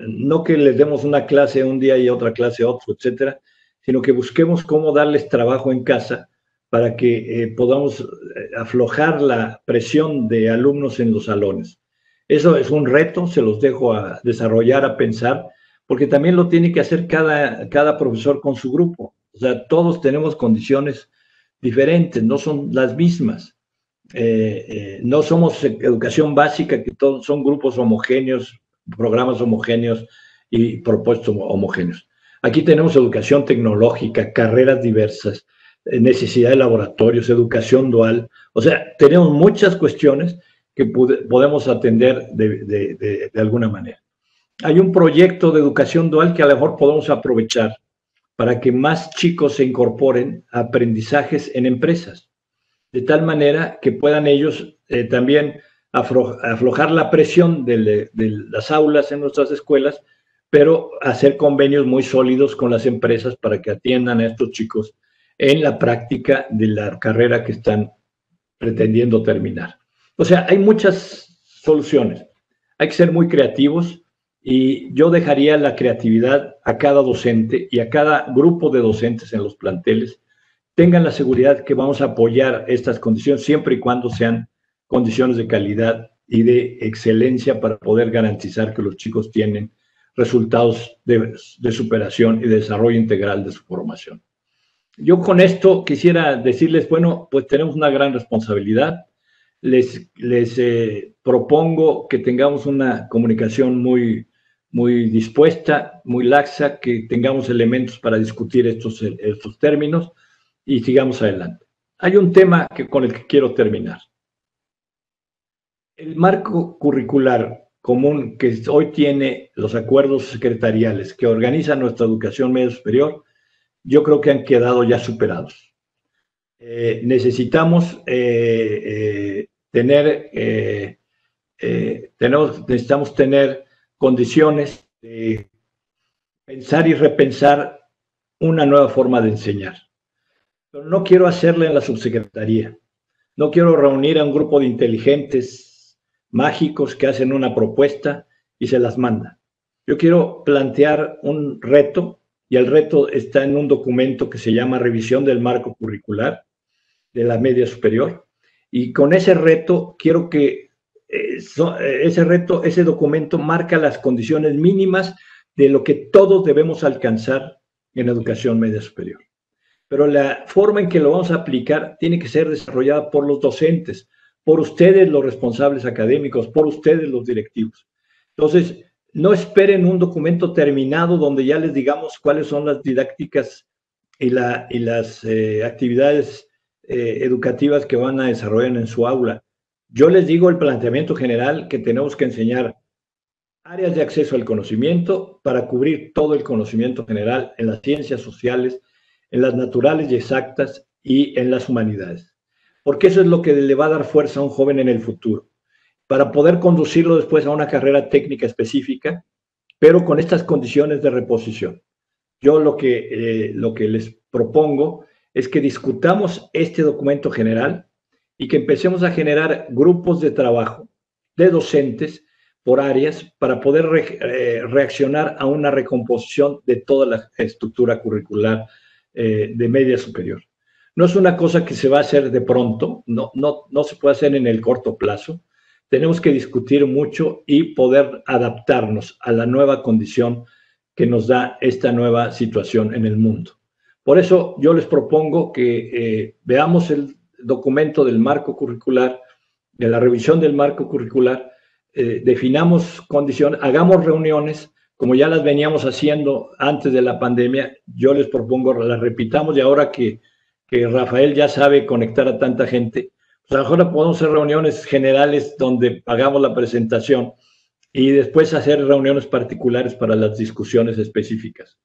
no que les demos una clase un día y otra clase otro, etcétera, sino que busquemos cómo darles trabajo en casa para que podamos aflojar la presión de alumnos en los salones. Eso es un reto, se los dejo a desarrollar, a pensar, porque también lo tiene que hacer cada profesor con su grupo. O sea, todos tenemos condiciones diferentes, no son las mismas. No somos educación básica, que todos son grupos homogéneos, programas homogéneos y propuestos homogéneos. Aquí tenemos educación tecnológica, carreras diversas, necesidad de laboratorios, educación dual. O sea, tenemos muchas cuestiones que podemos atender de alguna manera. Hay un proyecto de educación dual que a lo mejor podemos aprovechar para que más chicos se incorporen a aprendizajes en empresas, de tal manera que puedan ellos también aflojar la presión de las aulas en nuestras escuelas, pero hacer convenios muy sólidos con las empresas para que atiendan a estos chicos en la práctica de la carrera que están pretendiendo terminar. O sea, hay muchas soluciones. Hay que ser muy creativos y yo dejaría la creatividad a cada docente y a cada grupo de docentes en los planteles. Tengan la seguridad que vamos a apoyar estas condiciones siempre y cuando sean condiciones de calidad y de excelencia para poder garantizar que los chicos tienen resultados de superación y de desarrollo integral de su formación. Yo con esto quisiera decirles, bueno, pues tenemos una gran responsabilidad. Les propongo que tengamos una comunicación muy dispuesta, muy laxa, que tengamos elementos para discutir estos términos y sigamos adelante. Hay un tema con el que quiero terminar. El marco curricular común que hoy tiene los acuerdos secretariales que organizan nuestra educación media superior, yo creo que han quedado ya superados. Necesitamos tener condiciones de pensar y repensar una nueva forma de enseñar. Pero no quiero hacerla en la subsecretaría. No quiero reunir a un grupo de inteligentes mágicos que hacen una propuesta y se las mandan. Yo quiero plantear un reto, y el reto está en un documento que se llama Revisión del Marco Curricular de la Media Superior. Y con ese reto quiero que ese documento marca las condiciones mínimas de lo que todos debemos alcanzar en educación media superior. Pero la forma en que lo vamos a aplicar tiene que ser desarrollada por los docentes, por ustedes los responsables académicos, por ustedes los directivos. Entonces, no esperen un documento terminado donde ya les digamos cuáles son las didácticas y las actividades educativas que van a desarrollar en su aula. Yo les digo el planteamiento general que tenemos que enseñar áreas de acceso al conocimiento para cubrir todo el conocimiento general en las ciencias sociales, en las naturales y exactas y en las humanidades. Porque eso es lo que le va a dar fuerza a un joven en el futuro, para poder conducirlo después a una carrera técnica específica, pero con estas condiciones de reposición. Yo lo que les propongo es que discutamos este documento general y que empecemos a generar grupos de trabajo de docentes por áreas para poder reaccionar a una recomposición de toda la estructura curricular de media superior. No es una cosa que se va a hacer de pronto, no se puede hacer en el corto plazo. Tenemos que discutir mucho y poder adaptarnos a la nueva condición que nos da esta nueva situación en el mundo. Por eso yo les propongo que veamos el documento del marco curricular, de la revisión del marco curricular, definamos condiciones, hagamos reuniones, como ya las veníamos haciendo antes de la pandemia. Yo les propongo, las repitamos, y ahora que Rafael ya sabe conectar a tanta gente, pues ahora podemos hacer reuniones generales donde hagamos la presentación y después hacer reuniones particulares para las discusiones específicas.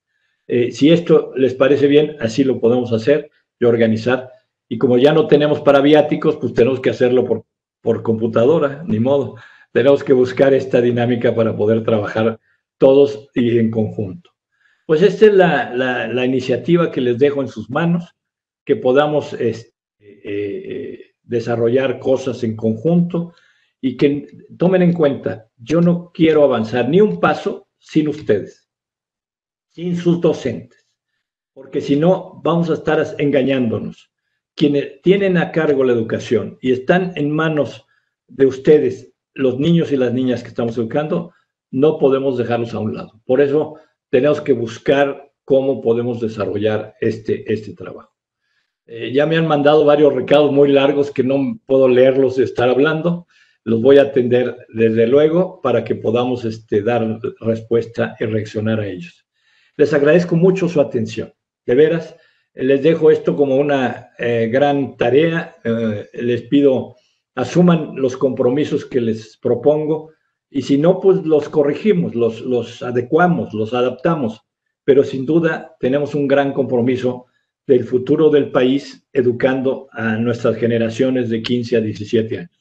Si esto les parece bien, así lo podemos hacer y organizar. Y como ya no tenemos para viáticos, pues tenemos que hacerlo por computadora, ni modo. Tenemos que buscar esta dinámica para poder trabajar todos y en conjunto. Pues esta es la iniciativa que les dejo en sus manos, que podamos desarrollar cosas en conjunto, y que tomen en cuenta, yo no quiero avanzar ni un paso sin ustedes, sin sus docentes, porque si no vamos a estar engañándonos. Quienes tienen a cargo la educación y están en manos de ustedes, los niños y las niñas que estamos educando, no podemos dejarlos a un lado. Por eso tenemos que buscar cómo podemos desarrollar este trabajo. Ya me han mandado varios recados muy largos que no puedo leerlos de estar hablando. Los voy a atender desde luego para que podamos dar respuesta y reaccionar a ellos. Les agradezco mucho su atención. De veras, les dejo esto como una gran tarea. Les pido, asuman los compromisos que les propongo, y si no, pues los corregimos, los adecuamos, los adaptamos. Pero sin duda tenemos un gran compromiso del futuro del país, educando a nuestras generaciones de 15 a 17 años.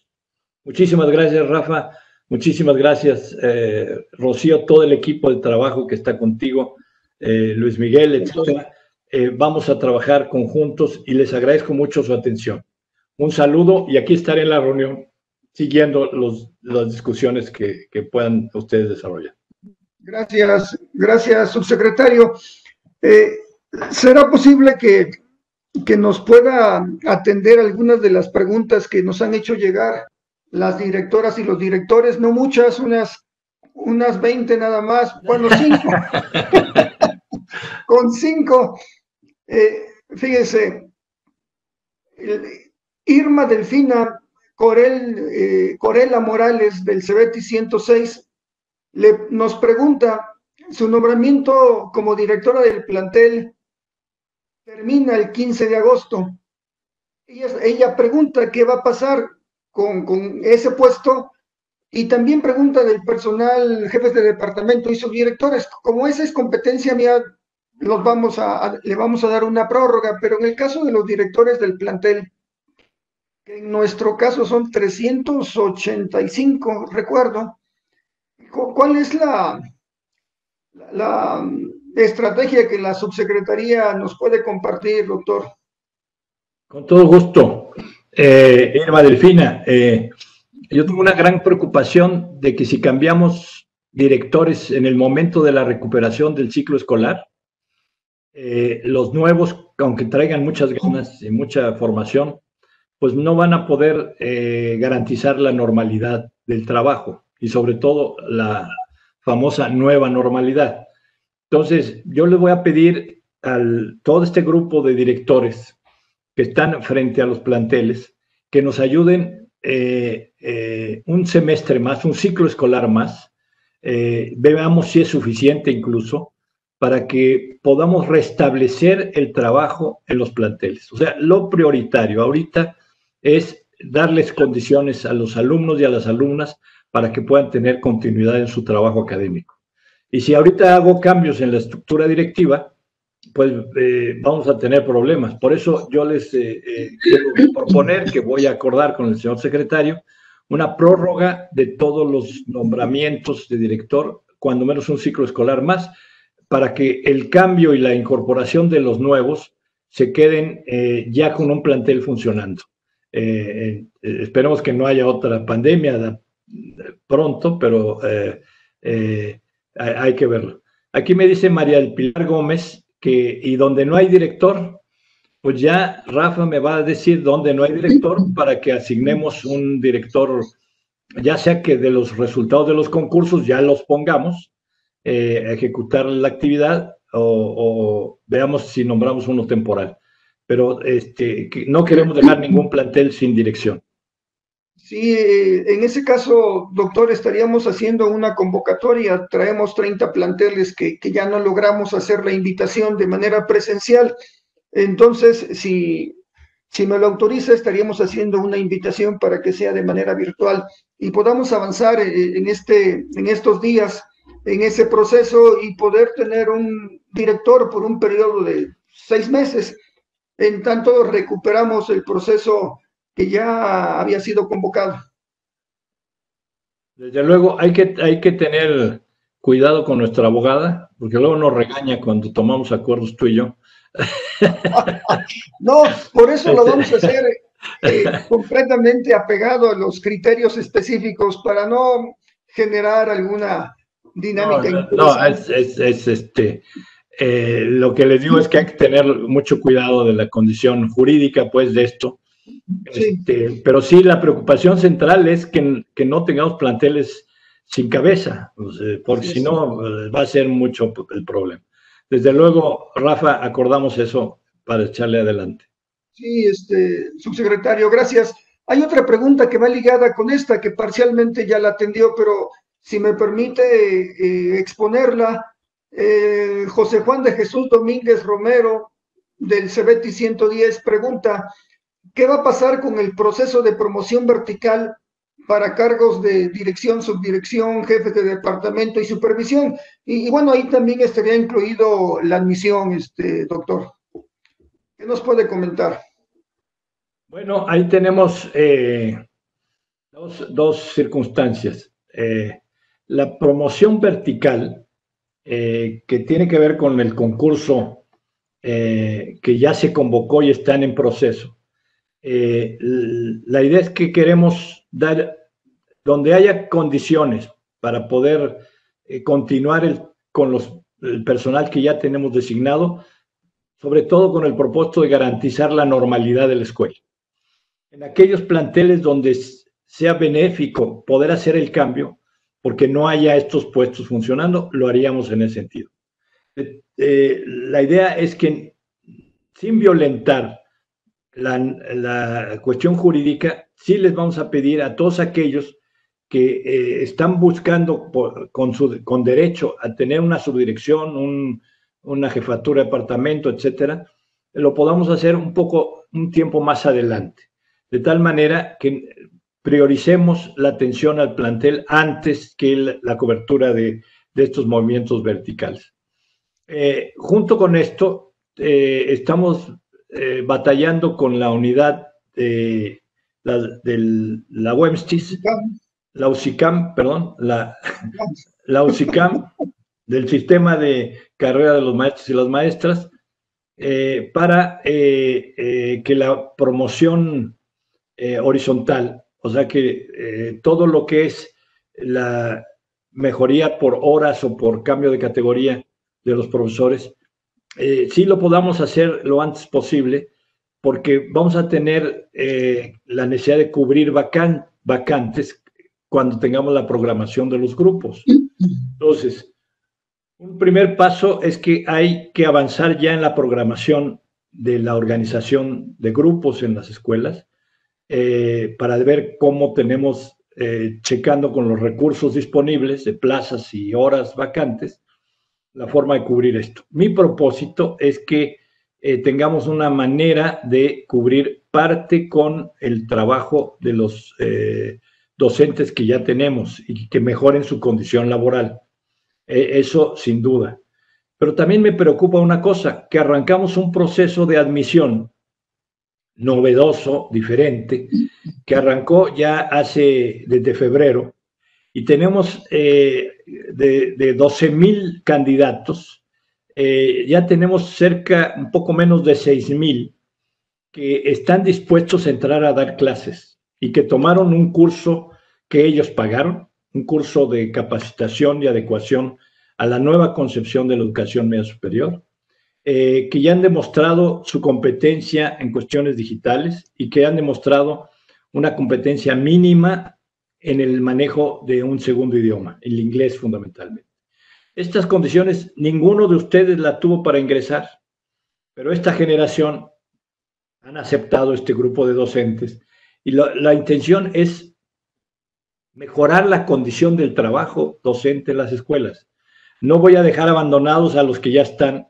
Muchísimas gracias, Rafa. Muchísimas gracias, Rocío, todo el equipo de trabajo que está contigo, Luis Miguel, etc. Vamos a trabajar conjuntos y les agradezco mucho su atención. Un saludo, y aquí estaré en la reunión siguiendo las discusiones que puedan ustedes desarrollar. Gracias, gracias, subsecretario. ¿Será posible que nos pueda atender algunas de las preguntas que nos han hecho llegar las directoras y los directores? No muchas, unas 20 nada más, bueno, 5. Con 5, fíjese, Irma Delfina Corela Morales, del CBT 106, nos pregunta: su nombramiento como directora del plantel termina el 15 de agosto. Ella pregunta qué va a pasar con ese puesto, y también pregunta del personal, jefes de departamento y subdirectores. Como esa es competencia mía, le vamos a dar una prórroga, pero en el caso de los directores del plantel, que en nuestro caso son 385, recuerdo, ¿cuál es la estrategia que la subsecretaría nos puede compartir, doctor? Con todo gusto. Irma Delfina, yo tengo una gran preocupación de que si cambiamos directores en el momento de la recuperación del ciclo escolar, los nuevos, aunque traigan muchas ganas y mucha formación, pues no van a poder garantizar la normalidad del trabajo, y sobre todo la famosa nueva normalidad. Entonces, yo les voy a pedir a todo este grupo de directores que están frente a los planteles, que nos ayuden un semestre más, un ciclo escolar más, veamos si es suficiente incluso, para que podamos restablecer el trabajo en los planteles. O sea, lo prioritario ahorita es darles condiciones a los alumnos y a las alumnas para que puedan tener continuidad en su trabajo académico. Y si ahorita hago cambios en la estructura directiva, pues vamos a tener problemas. Por eso yo les quiero proponer, que voy a acordar con el señor secretario, una prórroga de todos los nombramientos de director, cuando menos un ciclo escolar más, para que el cambio y la incorporación de los nuevos se queden ya con un plantel funcionando. Esperemos que no haya otra pandemia pronto, pero hay que verlo. Aquí me dice María del Pilar Gómez, y donde no hay director, pues ya Rafa me va a decir dónde no hay director para que asignemos un director, ya sea que de los resultados de los concursos ya los pongamos a ejecutar la actividad, o veamos si nombramos uno temporal. pero no queremos dejar ningún plantel sin dirección. Sí, en ese caso, doctor, estaríamos haciendo una convocatoria. Traemos 30 planteles que ya no logramos hacer la invitación de manera presencial. Entonces, si me lo autoriza, estaríamos haciendo una invitación para que sea de manera virtual y podamos avanzar en estos días, en ese proceso, y poder tener un director por un periodo de 6 meses. En tanto, recuperamos el proceso que ya había sido convocado. Desde luego, hay que tener cuidado con nuestra abogada, porque luego nos regaña cuando tomamos acuerdos tú y yo. No, por eso lo vamos a hacer completamente apegado a los criterios específicos para no generar alguna dinámica. No, lo que les digo es que hay que tener mucho cuidado de la condición jurídica, pues, de esto. Sí. Pero sí, la preocupación central es que no tengamos planteles sin cabeza, porque si no va a ser mucho el problema. Desde luego, Rafa, acordamos eso para echarle adelante. Sí, subsecretario, gracias. Hay otra pregunta que va ligada con esta, que parcialmente ya la atendió, pero si me permite exponerla. José Juan de Jesús Domínguez Romero, del CBETI 110, pregunta: ¿qué va a pasar con el proceso de promoción vertical para cargos de dirección, subdirección, jefes de departamento y supervisión? Y bueno, ahí también estaría incluido la admisión, doctor. ¿Qué nos puede comentar? Bueno, ahí tenemos dos circunstancias. La promoción vertical, que tiene que ver con el concurso que ya se convocó y están en proceso. La idea es que queremos dar, donde haya condiciones para poder continuar el personal que ya tenemos designado, sobre todo con el propósito de garantizar la normalidad de la escuela. En aquellos planteles donde sea benéfico poder hacer el cambio, porque no haya estos puestos funcionando, lo haríamos en ese sentido. La idea es que, sin violentar la cuestión jurídica, sí les vamos a pedir a todos aquellos que están buscando con derecho a tener una subdirección, una jefatura de departamento, etcétera, lo podamos hacer un tiempo más adelante, de tal manera que prioricemos la atención al plantel antes que la cobertura de estos movimientos verticales. Junto con esto, estamos batallando con la unidad de la WEMSTIS, la USICAMM, perdón, la USICAMM del sistema de carrera de los maestros y las maestras, para que la promoción horizontal, o sea que todo lo que es la mejoría por horas o por cambio de categoría de los profesores, sí lo podamos hacer lo antes posible, porque vamos a tener la necesidad de cubrir vacantes cuando tengamos la programación de los grupos. Entonces, un primer paso es que hay que avanzar ya en la programación de la organización de grupos en las escuelas, para ver cómo tenemos, checando con los recursos disponibles de plazas y horas vacantes, la forma de cubrir esto. Mi propósito es que tengamos una manera de cubrir parte con el trabajo de los docentes que ya tenemos y que mejoren su condición laboral. Eso sin duda. Pero también me preocupa una cosa, que arrancamos un proceso de admisión novedoso, diferente, que arrancó ya desde febrero, y tenemos de 12,000 candidatos, ya tenemos un poco menos de 6,000 que están dispuestos a entrar a dar clases y que tomaron un curso que ellos pagaron, un curso de capacitación y adecuación a la nueva concepción de la educación media superior, que ya han demostrado su competencia en cuestiones digitales y que han demostrado una competencia mínima en el manejo de un segundo idioma, el inglés fundamentalmente. Estas condiciones ninguno de ustedes la tuvo para ingresar, pero esta generación han aceptado este grupo de docentes. Y la intención es mejorar la condición del trabajo docente en las escuelas. No voy a dejar abandonados a los que ya están.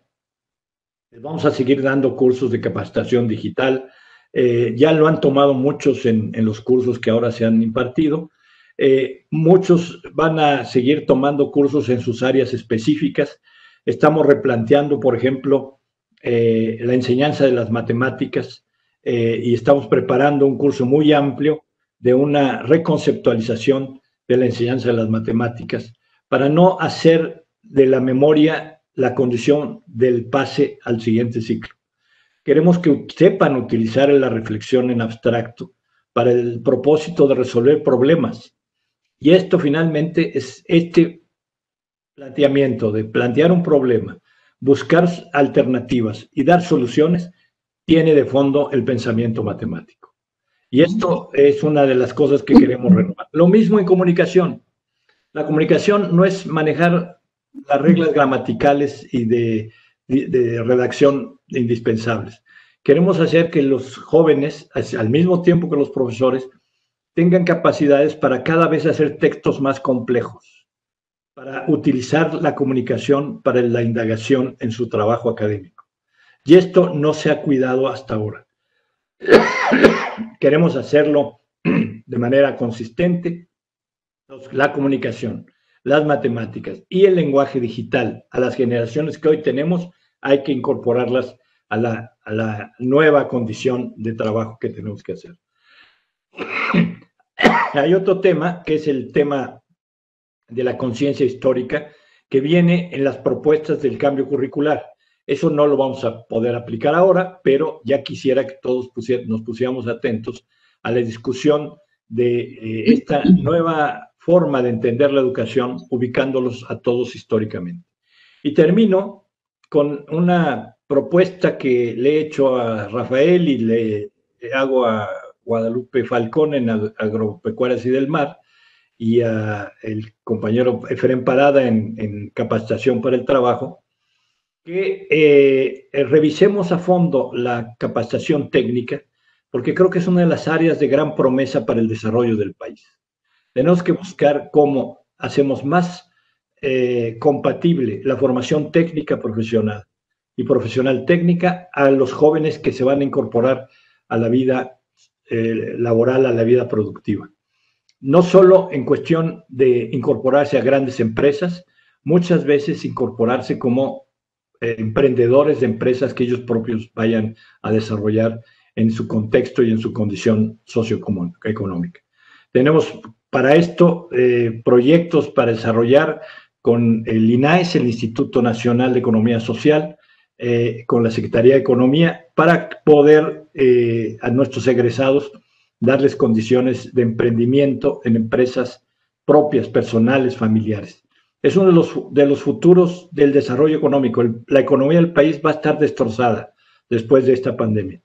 Les vamos a seguir dando cursos de capacitación digital. Ya lo han tomado muchos en los cursos que ahora se han impartido. Muchos van a seguir tomando cursos en sus áreas específicas. Estamos replanteando, por ejemplo, la enseñanza de las matemáticas y estamos preparando un curso muy amplio de una reconceptualización de la enseñanza de las matemáticas para no hacer de la memoria la condición del pase al siguiente ciclo. Queremos que sepan utilizar la reflexión en abstracto para el propósito de resolver problemas. Y esto finalmente es este planteamiento de plantear un problema, buscar alternativas y dar soluciones, tiene de fondo el pensamiento matemático. Y esto es una de las cosas que queremos renovar. Lo mismo en comunicación. La comunicación no es manejar las reglas gramaticales y de redacción indispensables. Queremos hacer que los jóvenes, al mismo tiempo que los profesores, tengan capacidades para cada vez hacer textos más complejos, para utilizar la comunicación para la indagación en su trabajo académico. Y esto no se ha cuidado hasta ahora. Queremos hacerlo de manera consistente, la comunicación, las matemáticas y el lenguaje digital. A las generaciones que hoy tenemos hay que incorporarlas a la nueva condición de trabajo que tenemos que hacer. Hay otro tema que es el tema de la conciencia histórica que viene en las propuestas del cambio curricular. Eso no lo vamos a poder aplicar ahora, pero ya quisiera que todos nos pusiéramos atentos a la discusión de esta nueva forma de entender la educación, ubicándolos a todos históricamente. Y termino con una propuesta que le he hecho a Rafael y le hago a Guadalupe Falcón en Agropecuarias y del Mar y a el compañero Efrén Parada en Capacitación para el Trabajo, que revisemos a fondo la capacitación técnica, porque creo que es una de las áreas de gran promesa para el desarrollo del país. Tenemos que buscar cómo hacemos más compatible la formación técnica profesional y profesional técnica a los jóvenes que se van a incorporar a la vida laboral, a la vida productiva. No solo en cuestión de incorporarse a grandes empresas, muchas veces incorporarse como emprendedores de empresas que ellos propios vayan a desarrollar en su contexto y en su condición socioeconómica. Tenemos para esto proyectos para desarrollar con el INAES, el Instituto Nacional de Economía Social, con la Secretaría de Economía, para poder a nuestros egresados darles condiciones de emprendimiento en empresas propias, personales, familiares. Es uno de los futuros del desarrollo económico. La economía del país va a estar destrozada después de esta pandemia.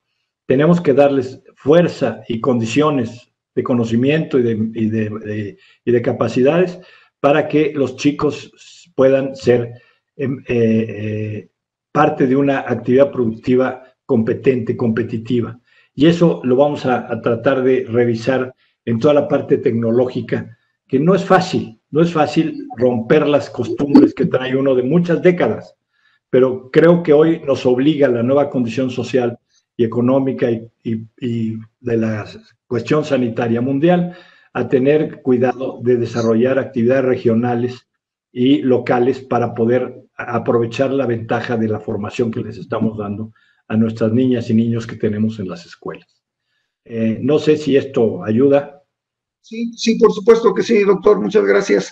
Tenemos que darles fuerza y condiciones de conocimiento y de capacidades para que los chicos puedan ser parte de una actividad productiva competente, competitiva. Y eso lo vamos a tratar de revisar en toda la parte tecnológica, que no es fácil. No es fácil romper las costumbres que trae uno de muchas décadas, pero creo que hoy nos obliga a la nueva condición social y económica y de la cuestión sanitaria mundial a tener cuidado de desarrollar actividades regionales y locales para poder aprovechar la ventaja de la formación que les estamos dando a nuestras niñas y niños que tenemos en las escuelas. No sé si esto ayuda. Sí, sí, por supuesto que sí, doctor, muchas gracias.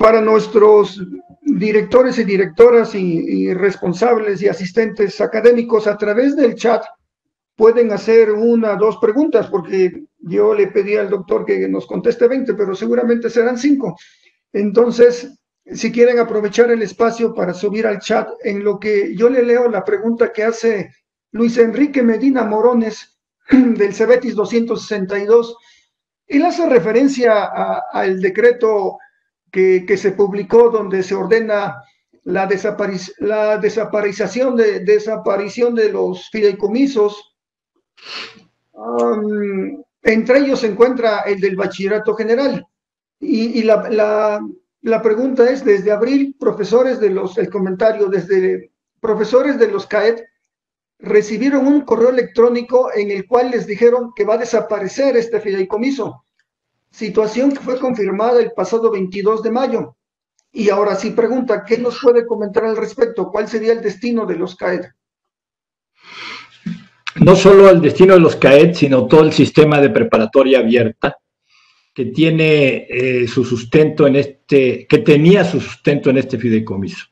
Para nuestros directores y directoras y responsables y asistentes académicos, a través del chat pueden hacer una o dos preguntas, porque yo le pedí al doctor que nos conteste 20, pero seguramente serán 5. Entonces, si quieren aprovechar el espacio para subir al chat, en lo que yo le leo la pregunta que hace Luis Enrique Medina Morones del CEBETIS 262, él hace referencia al decreto que se publicó donde se ordena la desaparición de los fideicomisos. Entre ellos se encuentra el del bachillerato general. Y la pregunta es, desde abril, profesores de los CAED recibieron un correo electrónico en el cual les dijeron que va a desaparecer este fideicomiso, situación que fue confirmada el pasado 22 de mayo. Y ahora sí pregunta, ¿qué nos puede comentar al respecto? ¿Cuál sería el destino de los CAED? No solo el destino de los CAED, sino todo el sistema de preparatoria abierta que tiene tenía su sustento en este fideicomiso.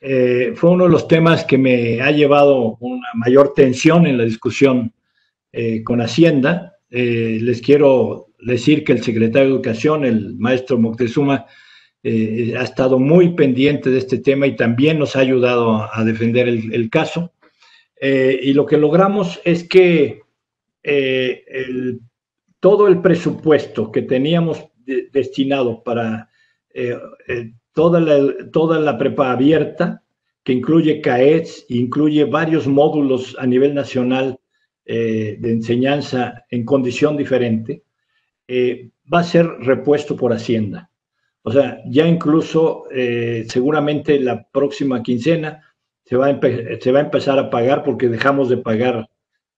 Fue uno de los temas que me ha llevado una mayor tensión en la discusión con Hacienda. Les quiero decir que el secretario de Educación, el maestro Moctezuma, ha estado muy pendiente de este tema y también nos ha ayudado a defender el caso. Y lo que logramos es que todo el presupuesto que teníamos destinado para toda la prepa abierta, que incluye CAEDS, incluye varios módulos a nivel nacional de enseñanza en condición diferente, va a ser repuesto por Hacienda. O sea, ya incluso seguramente la próxima quincena se va a empezar a pagar, porque dejamos de pagar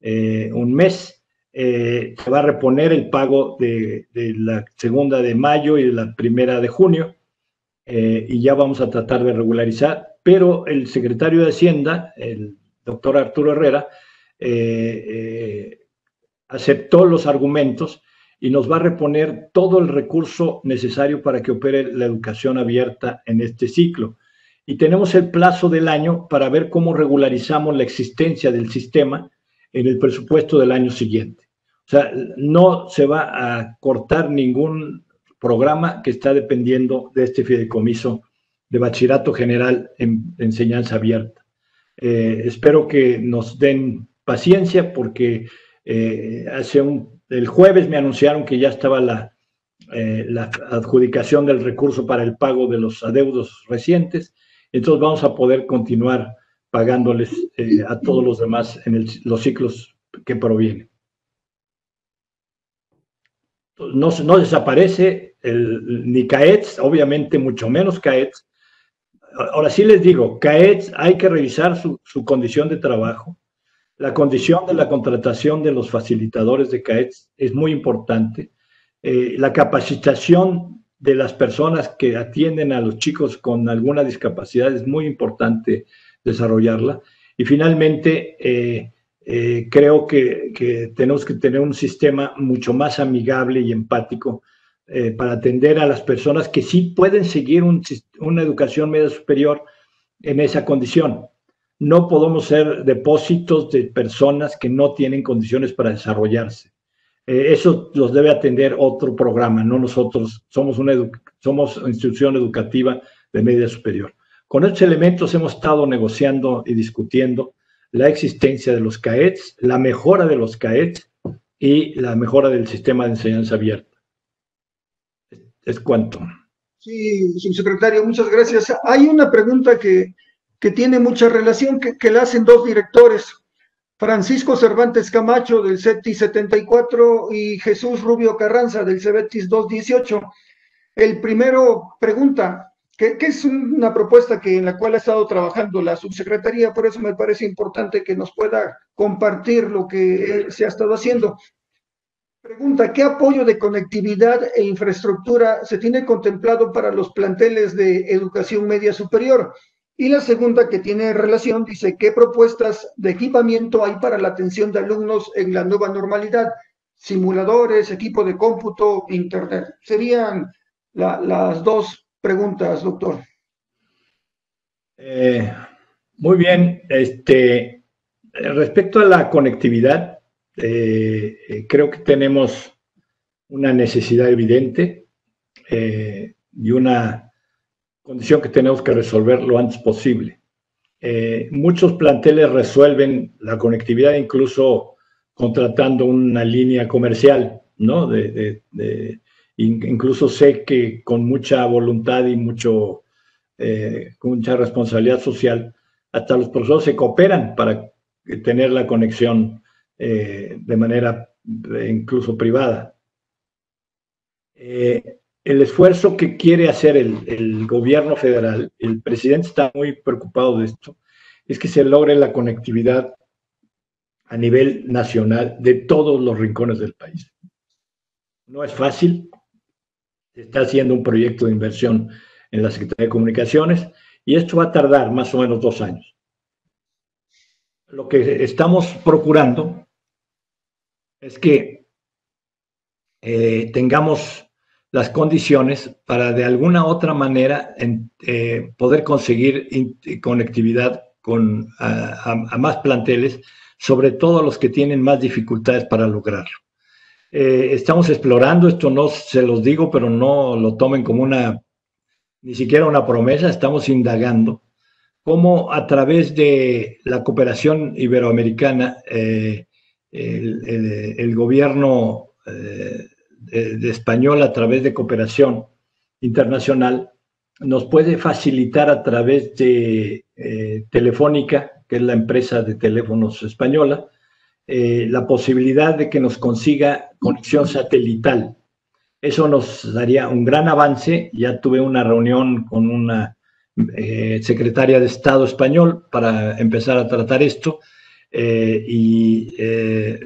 un mes. Se va a reponer el pago de la segunda de mayo y de la primera de junio, y ya vamos a tratar de regularizar, pero el secretario de Hacienda, el doctor Arturo Herrera, aceptó los argumentos y nos va a reponer todo el recurso necesario para que opere la educación abierta en este ciclo. Y tenemos el plazo del año para ver cómo regularizamos la existencia del sistema en el presupuesto del año siguiente. O sea, no se va a cortar ningún programa que está dependiendo de este fideicomiso de bachillerato general en enseñanza abierta. Espero que nos den paciencia, porque el jueves me anunciaron que ya estaba la adjudicación del recurso para el pago de los adeudos recientes, entonces vamos a poder continuar pagándoles a todos los demás en los ciclos que provienen. No desaparece ni CAEDS, obviamente mucho menos CAEDS. Ahora sí les digo, CAEDS hay que revisar su condición de trabajo. La condición de la contratación de los facilitadores de CAEDS es muy importante. La capacitación de las personas que atienden a los chicos con alguna discapacidad es muy importante desarrollarla. Y finalmente creo que tenemos que tener un sistema mucho más amigable y empático para atender a las personas que sí pueden seguir una educación media superior en esa condición. No podemos ser depósitos de personas que no tienen condiciones para desarrollarse. Eso los debe atender otro programa, no nosotros. Somos institución educativa de media superior. Con estos elementos hemos estado negociando y discutiendo la existencia de los CAEDS, la mejora de los CAEDS y la mejora del sistema de enseñanza abierta. Es cuanto. Sí, subsecretario, muchas gracias. Hay una pregunta que tiene mucha relación, que la hacen dos directores, Francisco Cervantes Camacho del CETIS 74 y Jesús Rubio Carranza del CEBETIS 218. El primero pregunta, que es una propuesta en la cual ha estado trabajando la subsecretaría, por eso me parece importante que nos pueda compartir lo que se ha estado haciendo. Pregunta, ¿qué apoyo de conectividad e infraestructura se tiene contemplado para los planteles de educación media superior? Y la segunda, que tiene relación, dice, ¿qué propuestas de equipamiento hay para la atención de alumnos en la nueva normalidad? Simuladores, equipo de cómputo, internet. Serían las dos preguntas, doctor. Muy bien. Respecto a la conectividad, creo que tenemos una necesidad evidente y una condición que tenemos que resolver lo antes posible. Muchos planteles resuelven la conectividad incluso contratando una línea comercial, ¿no? Incluso sé que con mucha voluntad y mucho con mucha responsabilidad social, hasta los profesores se cooperan para tener la conexión de manera incluso privada. El esfuerzo que quiere hacer el gobierno federal, el presidente está muy preocupado de esto, es que se logre la conectividad a nivel nacional de todos los rincones del país. No es fácil, se está haciendo un proyecto de inversión en la Secretaría de Comunicaciones y esto va a tardar más o menos 2 años. Lo que estamos procurando es que tengamos las condiciones para de alguna otra manera poder conseguir conectividad con, a más planteles, sobre todo a los que tienen más dificultades para lograrlo. Estamos explorando, esto no se los digo, pero no lo tomen como una, ni siquiera una promesa, estamos indagando cómo a través de la cooperación iberoamericana el gobierno de español a través de cooperación internacional nos puede facilitar a través de Telefónica, que es la empresa de teléfonos española, la posibilidad de que nos consiga conexión satelital. Eso nos daría un gran avance. Ya tuve una reunión con una secretaria de Estado español para empezar a tratar esto y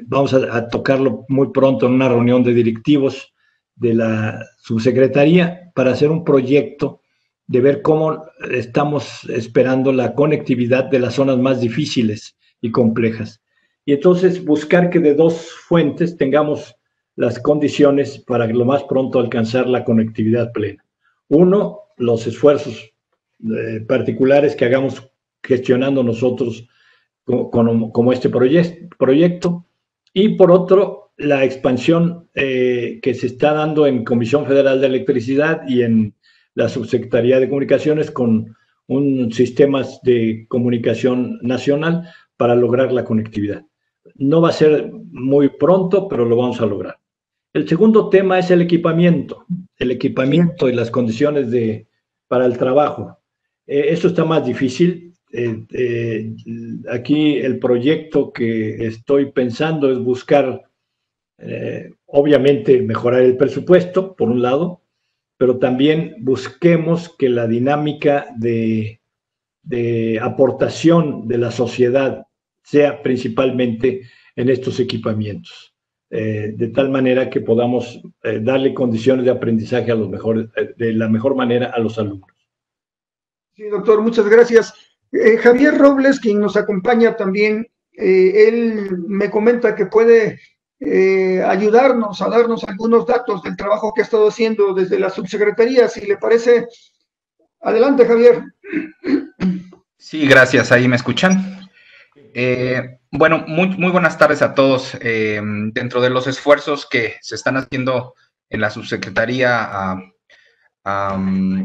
vamos a tocarlo muy pronto en una reunión de directivos de la subsecretaría para hacer un proyecto de ver cómo estamos esperando la conectividad de las zonas más difíciles y complejas. Y entonces buscar que de 2 fuentes tengamos las condiciones para lo más pronto alcanzar la conectividad plena. Uno, los esfuerzos particulares que hagamos gestionando nosotros como este proyecto. Y por otro, la expansión que se está dando en Comisión Federal de Electricidad y en la Subsecretaría de Comunicaciones con un sistemas de comunicación nacional para lograr la conectividad. No va a ser muy pronto, pero lo vamos a lograr. El segundo tema es el equipamiento. El equipamiento y las condiciones para el trabajo. Esto está más difícil. Aquí el proyecto que estoy pensando es buscar, obviamente, mejorar el presupuesto, por un lado, pero también busquemos que la dinámica de aportación de la sociedad sea principalmente en estos equipamientos, de tal manera que podamos darle condiciones de aprendizaje a los mejores, de la mejor manera a los alumnos. Sí, doctor, muchas gracias. Javier Robles, quien nos acompaña también, él me comenta que puede ayudarnos a darnos algunos datos del trabajo que ha estado haciendo desde la subsecretaría, si le parece. Adelante, Javier. Sí, gracias. Ahí me escuchan. Bueno, muy buenas tardes a todos. Dentro de los esfuerzos que se están haciendo en la subsecretaría,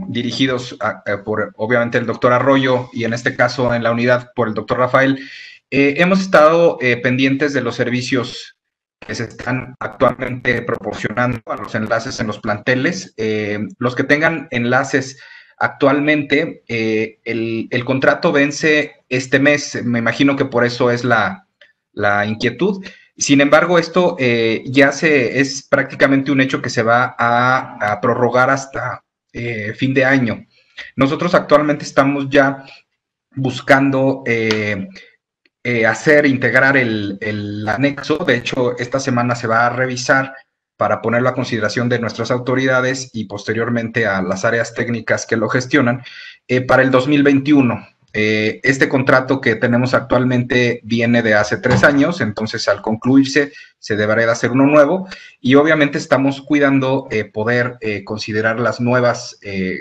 dirigidos por, obviamente, el doctor Arroyo y en este caso en la unidad por el doctor Rafael, hemos estado pendientes de los servicios que se están actualmente proporcionando a los enlaces en los planteles. Los que tengan enlaces actualmente, el contrato vence este mes, me imagino que por eso es la inquietud. Sin embargo, esto es prácticamente un hecho que se va a prorrogar hasta fin de año. Nosotros actualmente estamos ya buscando integrar el anexo. De hecho, esta semana se va a revisar para ponerlo a consideración de nuestras autoridades y posteriormente a las áreas técnicas que lo gestionan para el 2021. Este contrato que tenemos actualmente viene de hace 3 años, entonces al concluirse se deberá de hacer uno nuevo y obviamente estamos cuidando poder considerar las nuevas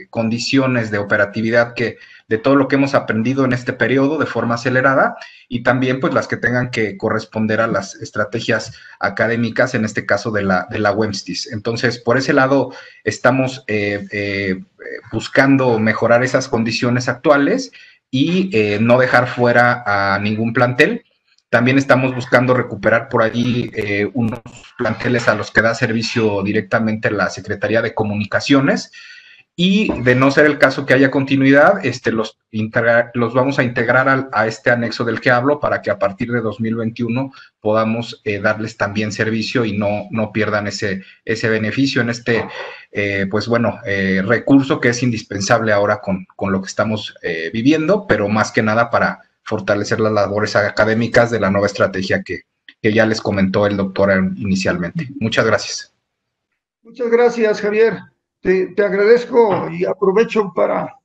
condiciones de operatividad de todo lo que hemos aprendido en este periodo de forma acelerada y también pues las que tengan que corresponder a las estrategias académicas, en este caso de la WEMSTIS. Entonces, por ese lado estamos buscando mejorar esas condiciones actuales y no dejar fuera a ningún plantel. También estamos buscando recuperar por allí unos planteles a los que da servicio directamente la Secretaría de Comunicaciones. y de no ser el caso que haya continuidad, los vamos a integrar a este anexo del que hablo para que a partir de 2021 podamos darles también servicio y no pierdan ese beneficio en este, pues bueno, recurso que es indispensable ahora con lo que estamos viviendo, pero más que nada para fortalecer las labores académicas de la nueva estrategia que ya les comentó el doctor inicialmente. Muchas gracias. Muchas gracias, Javier. Te agradezco y aprovecho para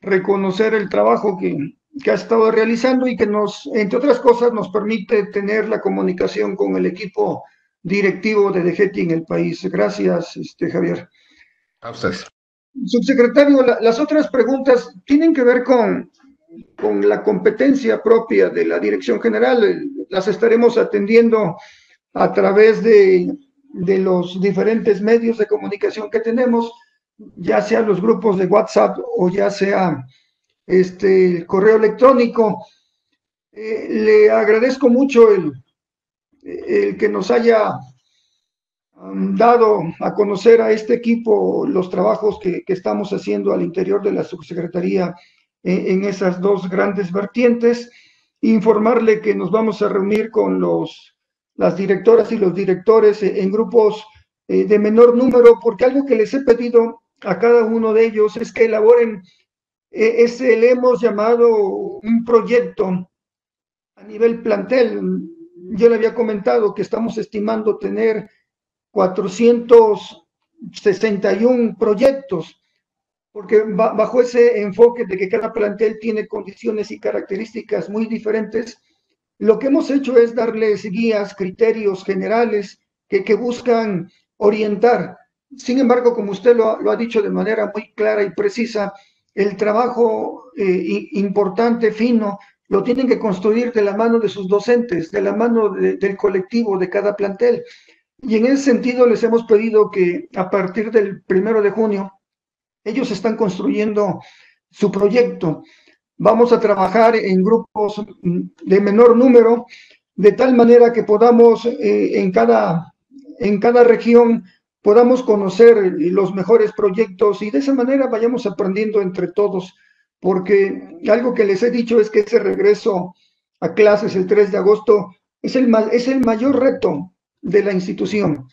reconocer el trabajo que has estado realizando y que nos, entre otras cosas, nos permite tener la comunicación con el equipo directivo de DEGETI en el país. Gracias, Javier. A usted. Subsecretario, las otras preguntas tienen que ver con la competencia propia de la Dirección General. Las estaremos atendiendo a través de los diferentes medios de comunicación que tenemos, ya sea los grupos de WhatsApp o ya sea el correo electrónico. Le agradezco mucho el que nos haya dado a conocer a este equipo los trabajos que estamos haciendo al interior de la subsecretaría en esas dos grandes vertientes. Informarle que nos vamos a reunir con las directoras y los directores en grupos de menor número, porque algo que les he pedido a cada uno de ellos es que elaboren, le hemos llamado un proyecto a nivel plantel. Yo le había comentado que estamos estimando tener 461 proyectos, porque bajo ese enfoque de que cada plantel tiene condiciones y características muy diferentes, lo que hemos hecho es darles guías, criterios generales que buscan orientar. Sin embargo, como usted lo ha dicho de manera muy clara y precisa, el trabajo importante, fino, lo tienen que construir de la mano de sus docentes, de la mano del colectivo de cada plantel. Y en ese sentido les hemos pedido que a partir del 1 de junio, ellos están construyendo su proyecto. Vamos a trabajar en grupos de menor número, de tal manera que podamos, en cada región, podamos conocer los mejores proyectos y de esa manera vayamos aprendiendo entre todos, porque algo que les he dicho es que ese regreso a clases el 3 de agosto es el mayor reto de la institución,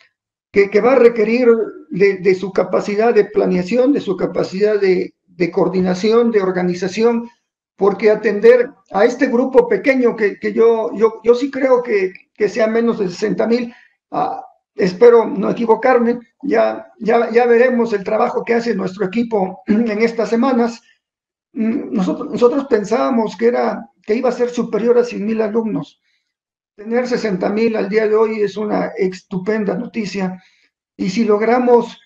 que va a requerir de su capacidad de planeación, de su capacidad de coordinación, de organización, porque atender a este grupo pequeño, que yo sí creo que sea menos de 60,000, espero no equivocarme, ya veremos el trabajo que hace nuestro equipo en estas semanas. Nosotros pensábamos que iba a ser superior a 100,000 alumnos. Tener 60,000 al día de hoy es una estupenda noticia, y si logramos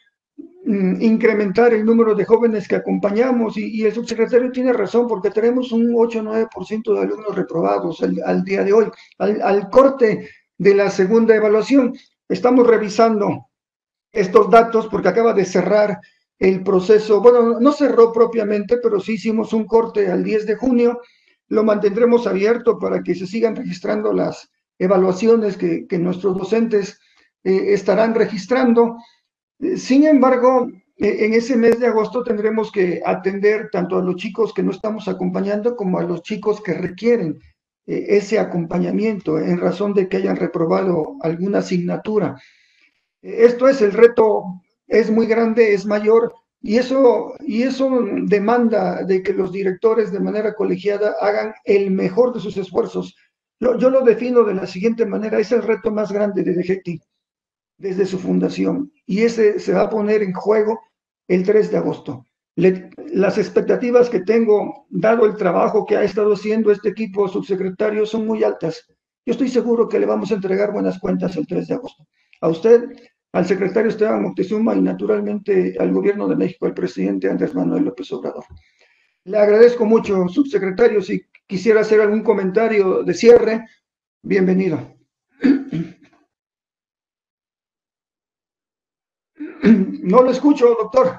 incrementar el número de jóvenes que acompañamos, y el subsecretario tiene razón, porque tenemos un 8 o 9% de alumnos reprobados al día de hoy. Al corte de la segunda evaluación, estamos revisando estos datos porque acaba de cerrar el proceso, bueno, no cerró propiamente, pero sí hicimos un corte al 10 de junio, lo mantendremos abierto para que se sigan registrando las evaluaciones que nuestros docentes estarán registrando. Sin embargo, en ese mes de agosto tendremos que atender tanto a los chicos que no estamos acompañando como a los chicos que requieren ese acompañamiento en razón de que hayan reprobado alguna asignatura. Esto es, el reto es muy grande, es mayor, y eso demanda de que los directores de manera colegiada hagan el mejor de sus esfuerzos. Yo lo defino de la siguiente manera: es el reto más grande de DEGETI desde su fundación, y ese se va a poner en juego el 3 de agosto. Las expectativas que tengo, dado el trabajo que ha estado haciendo este equipo subsecretario, son muy altas. Yo estoy seguro que le vamos a entregar buenas cuentas el 3 de agosto. A usted, al secretario Esteban Moctezuma y naturalmente al gobierno de México, al presidente Andrés Manuel López Obrador. Le agradezco mucho, subsecretario. Si quisiera hacer algún comentario de cierre, bienvenido. No lo escucho, doctor.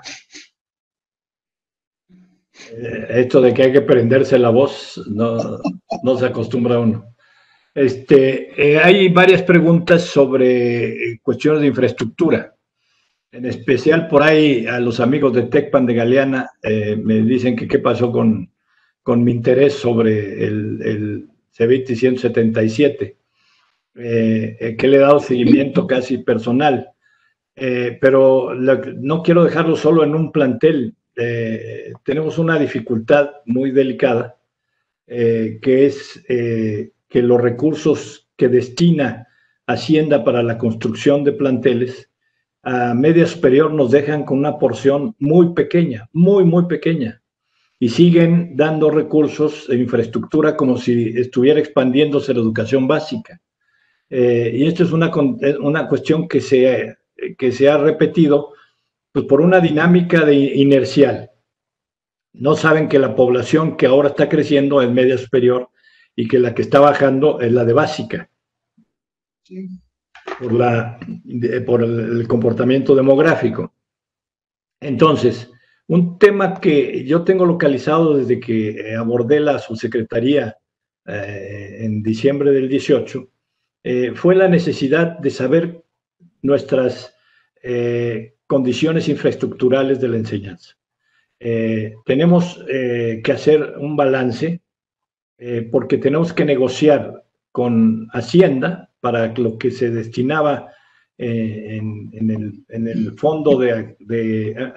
Esto de que hay que prenderse la voz, no se acostumbra uno. Hay varias preguntas sobre cuestiones de infraestructura. En especial por ahí a los amigos de Tecpan de Galeana me dicen que qué pasó con mi interés sobre el CEBETIS 177, que le he dado seguimiento casi personal. Pero no quiero dejarlo solo en un plantel. Tenemos una dificultad muy delicada, que es que los recursos que destina Hacienda para la construcción de planteles a media superior nos dejan con una porción muy pequeña, muy pequeña, y siguen dando recursos e infraestructura como si estuviera expandiéndose la educación básica. Y esto es una cuestión que se ha repetido, pues, por una dinámica inercial. No saben que la población que ahora está creciendo es media superior y que la que está bajando es la de básica, sí, por el comportamiento demográfico. Entonces, un tema que yo tengo localizado desde que abordé la subsecretaría en diciembre del 18, fue la necesidad de saber nuestras condiciones infraestructurales de la enseñanza. Tenemos que hacer un balance porque tenemos que negociar con Hacienda para lo que se destinaba en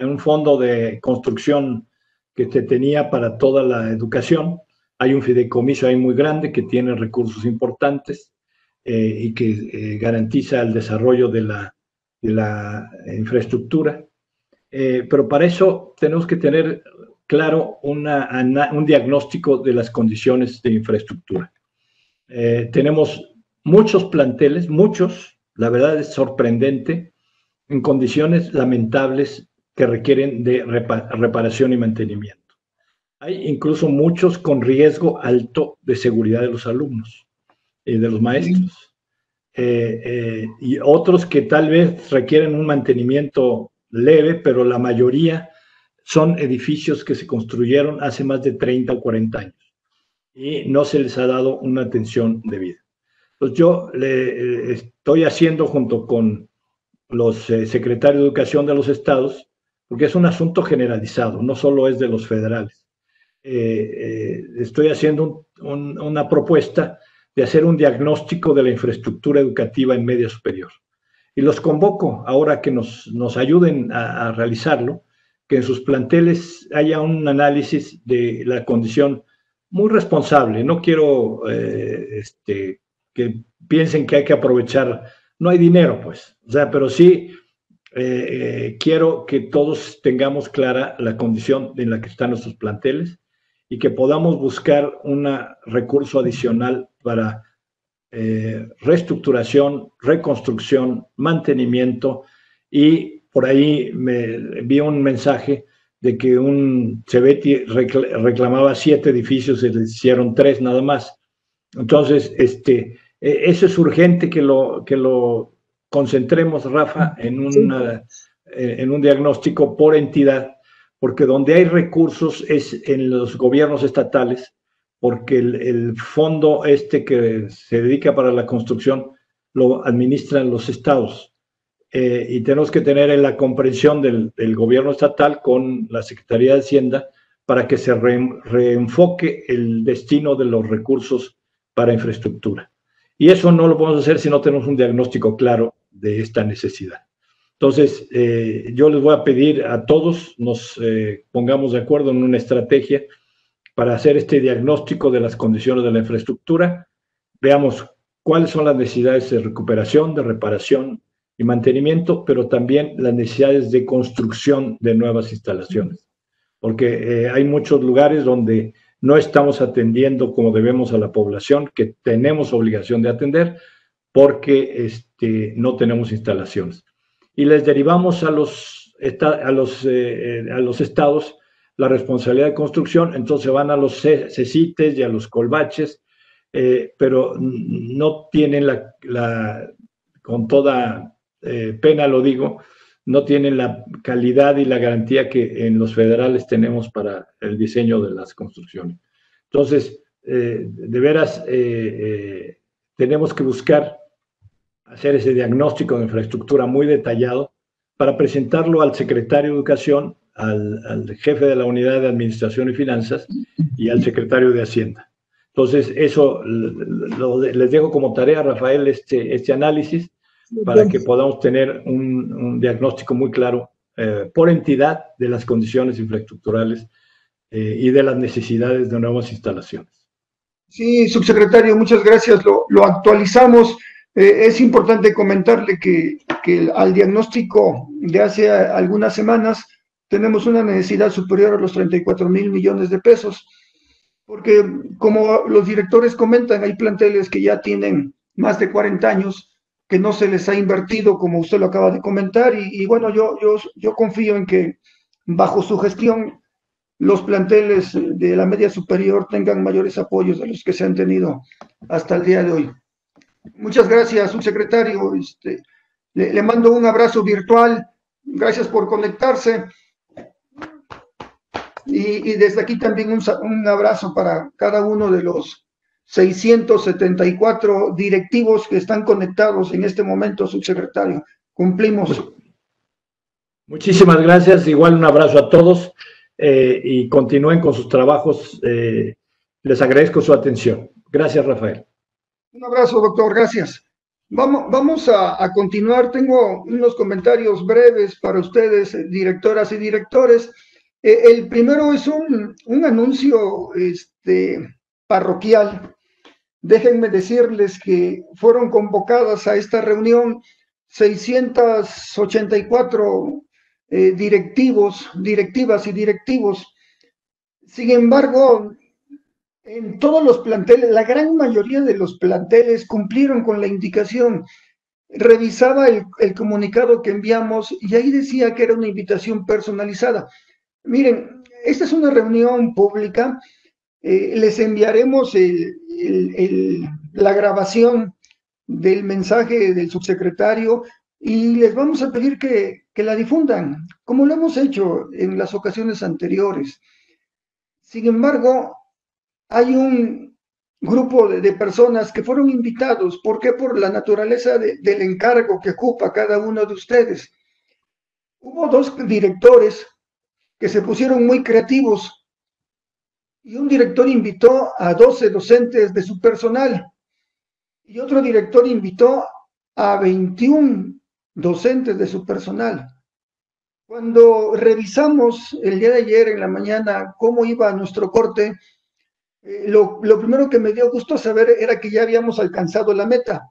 un fondo de construcción que se tenía para toda la educación. Hay un fideicomiso ahí muy grande que tiene recursos importantes, y que garantiza el desarrollo de la infraestructura. Pero para eso tenemos que tener claro un diagnóstico de las condiciones de infraestructura. Tenemos muchos planteles, la verdad es sorprendente, en condiciones lamentables que requieren de reparación y mantenimiento. Hay incluso muchos con riesgo alto de seguridad de los alumnos, de los maestros, y otros que tal vez requieren un mantenimiento leve, pero la mayoría son edificios que se construyeron hace más de 30 o 40 años y no se les ha dado una atención debida. Entonces yo le estoy haciendo, junto con los secretarios de Educación de los estados, porque es un asunto generalizado, no solo es de los federales, estoy haciendo una propuesta de hacer un diagnóstico de la infraestructura educativa en media superior. Y los convoco ahora que nos ayuden a realizarlo, que en sus planteles haya un análisis de la condición muy responsable. No quiero que piensen que hay que aprovechar, no hay dinero, pues. O sea, pero sí quiero que todos tengamos clara la condición en la que están nuestros planteles y que podamos buscar un recurso adicional para reestructuración, reconstrucción, mantenimiento. Y por ahí me vi un mensaje de que un CEBETI reclamaba 7 edificios y le hicieron 3 nada más. Entonces, eso es urgente que lo concentremos, Rafa, en un diagnóstico por entidad, porque donde hay recursos es en los gobiernos estatales, porque el fondo que se dedica para la construcción lo administran los estados. Y tenemos que tener en la comprensión del gobierno estatal con la Secretaría de Hacienda para que se reenfoque el destino de los recursos para infraestructura. Y eso no lo podemos hacer si no tenemos un diagnóstico claro de esta necesidad. Entonces, yo les voy a pedir a todos nos pongamos de acuerdo en una estrategia para hacer este diagnóstico de las condiciones de la infraestructura. Veamos cuáles son las necesidades de recuperación, de reparación y mantenimiento, pero también las necesidades de construcción de nuevas instalaciones, porque hay muchos lugares donde no estamos atendiendo como debemos a la población, que tenemos obligación de atender, porque no tenemos instalaciones. Y les derivamos a los estados la responsabilidad de construcción, entonces van a los CECITES y a los colbaches, pero no tienen con toda pena lo digo, no tienen la calidad y la garantía que en los federales tenemos para el diseño de las construcciones. Entonces, de veras, tenemos que buscar hacer ese diagnóstico de infraestructura muy detallado para presentarlo al secretario de Educación, al jefe de la Unidad de Administración y Finanzas y al secretario de Hacienda. Entonces, eso les dejo como tarea, Rafael, este análisis, para que podamos tener un diagnóstico muy claro por entidad de las condiciones infraestructurales y de las necesidades de nuevas instalaciones. Sí, subsecretario, muchas gracias. Lo actualizamos. Es importante comentarle que al diagnóstico de hace algunas semanas tenemos una necesidad superior a los 34,000 millones de pesos, porque como los directores comentan, hay planteles que ya tienen más de 40 años que no se les ha invertido, como usted lo acaba de comentar, y bueno, yo confío en que bajo su gestión los planteles de la media superior tengan mayores apoyos de los que se han tenido hasta el día de hoy. Muchas gracias, subsecretario. Le mando un abrazo virtual. Gracias por conectarse. Y desde aquí también un abrazo para cada uno de los 674 directivos que están conectados en este momento, subsecretario. Cumplimos. Muchísimas gracias. Igual un abrazo a todos. Y continúen con sus trabajos. Les agradezco su atención. Gracias, Rafael. Un abrazo, doctor. Gracias. Vamos a continuar. Tengo unos comentarios breves para ustedes, directoras y directores. El primero es un anuncio parroquial. Déjenme decirles que fueron convocadas a esta reunión 684 directivas y directivos. Sin embargo, en todos los planteles, la gran mayoría de los planteles cumplieron con la indicación. Revisaba el comunicado que enviamos y ahí decía que era una invitación personalizada. Miren, esta es una reunión pública. Les enviaremos la grabación del mensaje del subsecretario y les vamos a pedir que la difundan, como lo hemos hecho en las ocasiones anteriores. Sin embargo, hay un grupo de personas que fueron invitados. ¿Por qué? Por la naturaleza del encargo que ocupa cada uno de ustedes. Hubo dos directores que se pusieron muy creativos y un director invitó a 12 docentes de su personal y otro director invitó a 21 docentes de su personal. Cuando revisamos el día de ayer en la mañana cómo iba nuestro corte, lo primero que me dio gusto saber era que ya habíamos alcanzado la meta.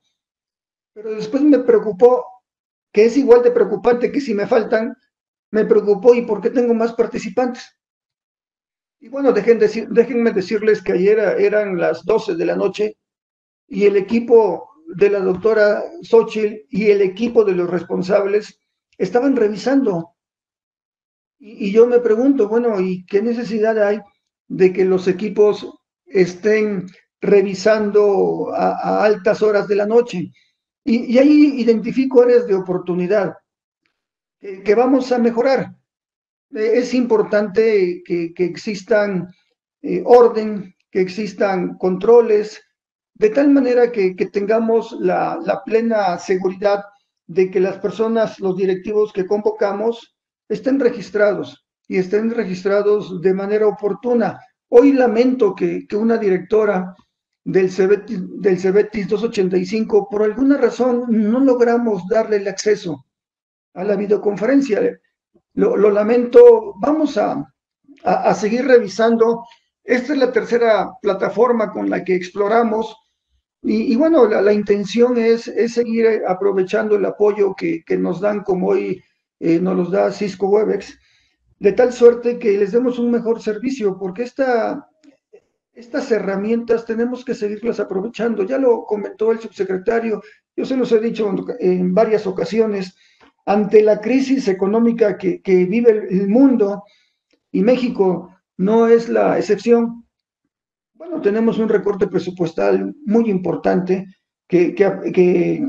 Pero después me preocupó, que es igual de preocupante que si me faltan, me preocupó ¿y por qué tengo más participantes? Y bueno, déjenme decirles que ayer eran las 12 de la noche y el equipo de la doctora Xochitl y el equipo de los responsables estaban revisando. Y yo me pregunto, bueno, ¿y qué necesidad hay de que los equipos estén revisando a altas horas de la noche? Y ahí identifico áreas de oportunidad que vamos a mejorar. Es importante que existan orden, que existan controles, de tal manera que tengamos la plena seguridad de que las personas, los directivos que convocamos, estén registrados y estén registrados de manera oportuna. Hoy lamento que una directora del CEBETIS 285, por alguna razón, no logramos darle el acceso a la videoconferencia. Lo lamento. Vamos a seguir revisando. Esta es la tercera plataforma con la que exploramos. Y bueno, la intención es seguir aprovechando el apoyo que nos dan, como hoy nos los da Cisco Webex, de tal suerte que les demos un mejor servicio, porque estas herramientas tenemos que seguirlas aprovechando. Ya lo comentó el subsecretario, yo se los he dicho en varias ocasiones, ante la crisis económica que vive el mundo, y México no es la excepción. Bueno, tenemos un recorte presupuestal muy importante que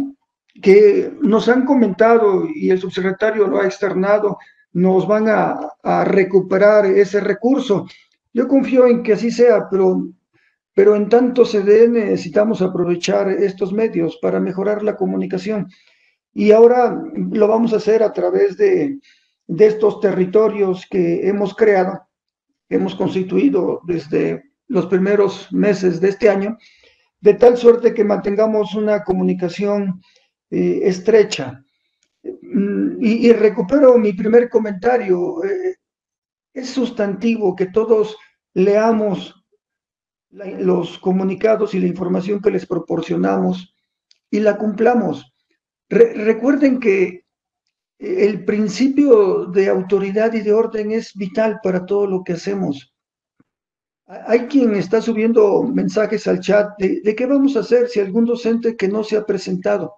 nos han comentado y el subsecretario lo ha externado, nos van a recuperar ese recurso. Yo confío en que así sea, pero en tanto se dé, necesitamos aprovechar estos medios para mejorar la comunicación. Y ahora lo vamos a hacer a través de estos territorios que hemos creado, hemos constituido desde los primeros meses de este año, de tal suerte que mantengamos una comunicación estrecha. Y recupero mi primer comentario. Es sustantivo que todos leamos los comunicados y la información que les proporcionamos y la cumplamos. Recuerden que el principio de autoridad y de orden es vital para todo lo que hacemos. Hay quien está subiendo mensajes al chat de qué vamos a hacer si algún docente que no se ha presentado.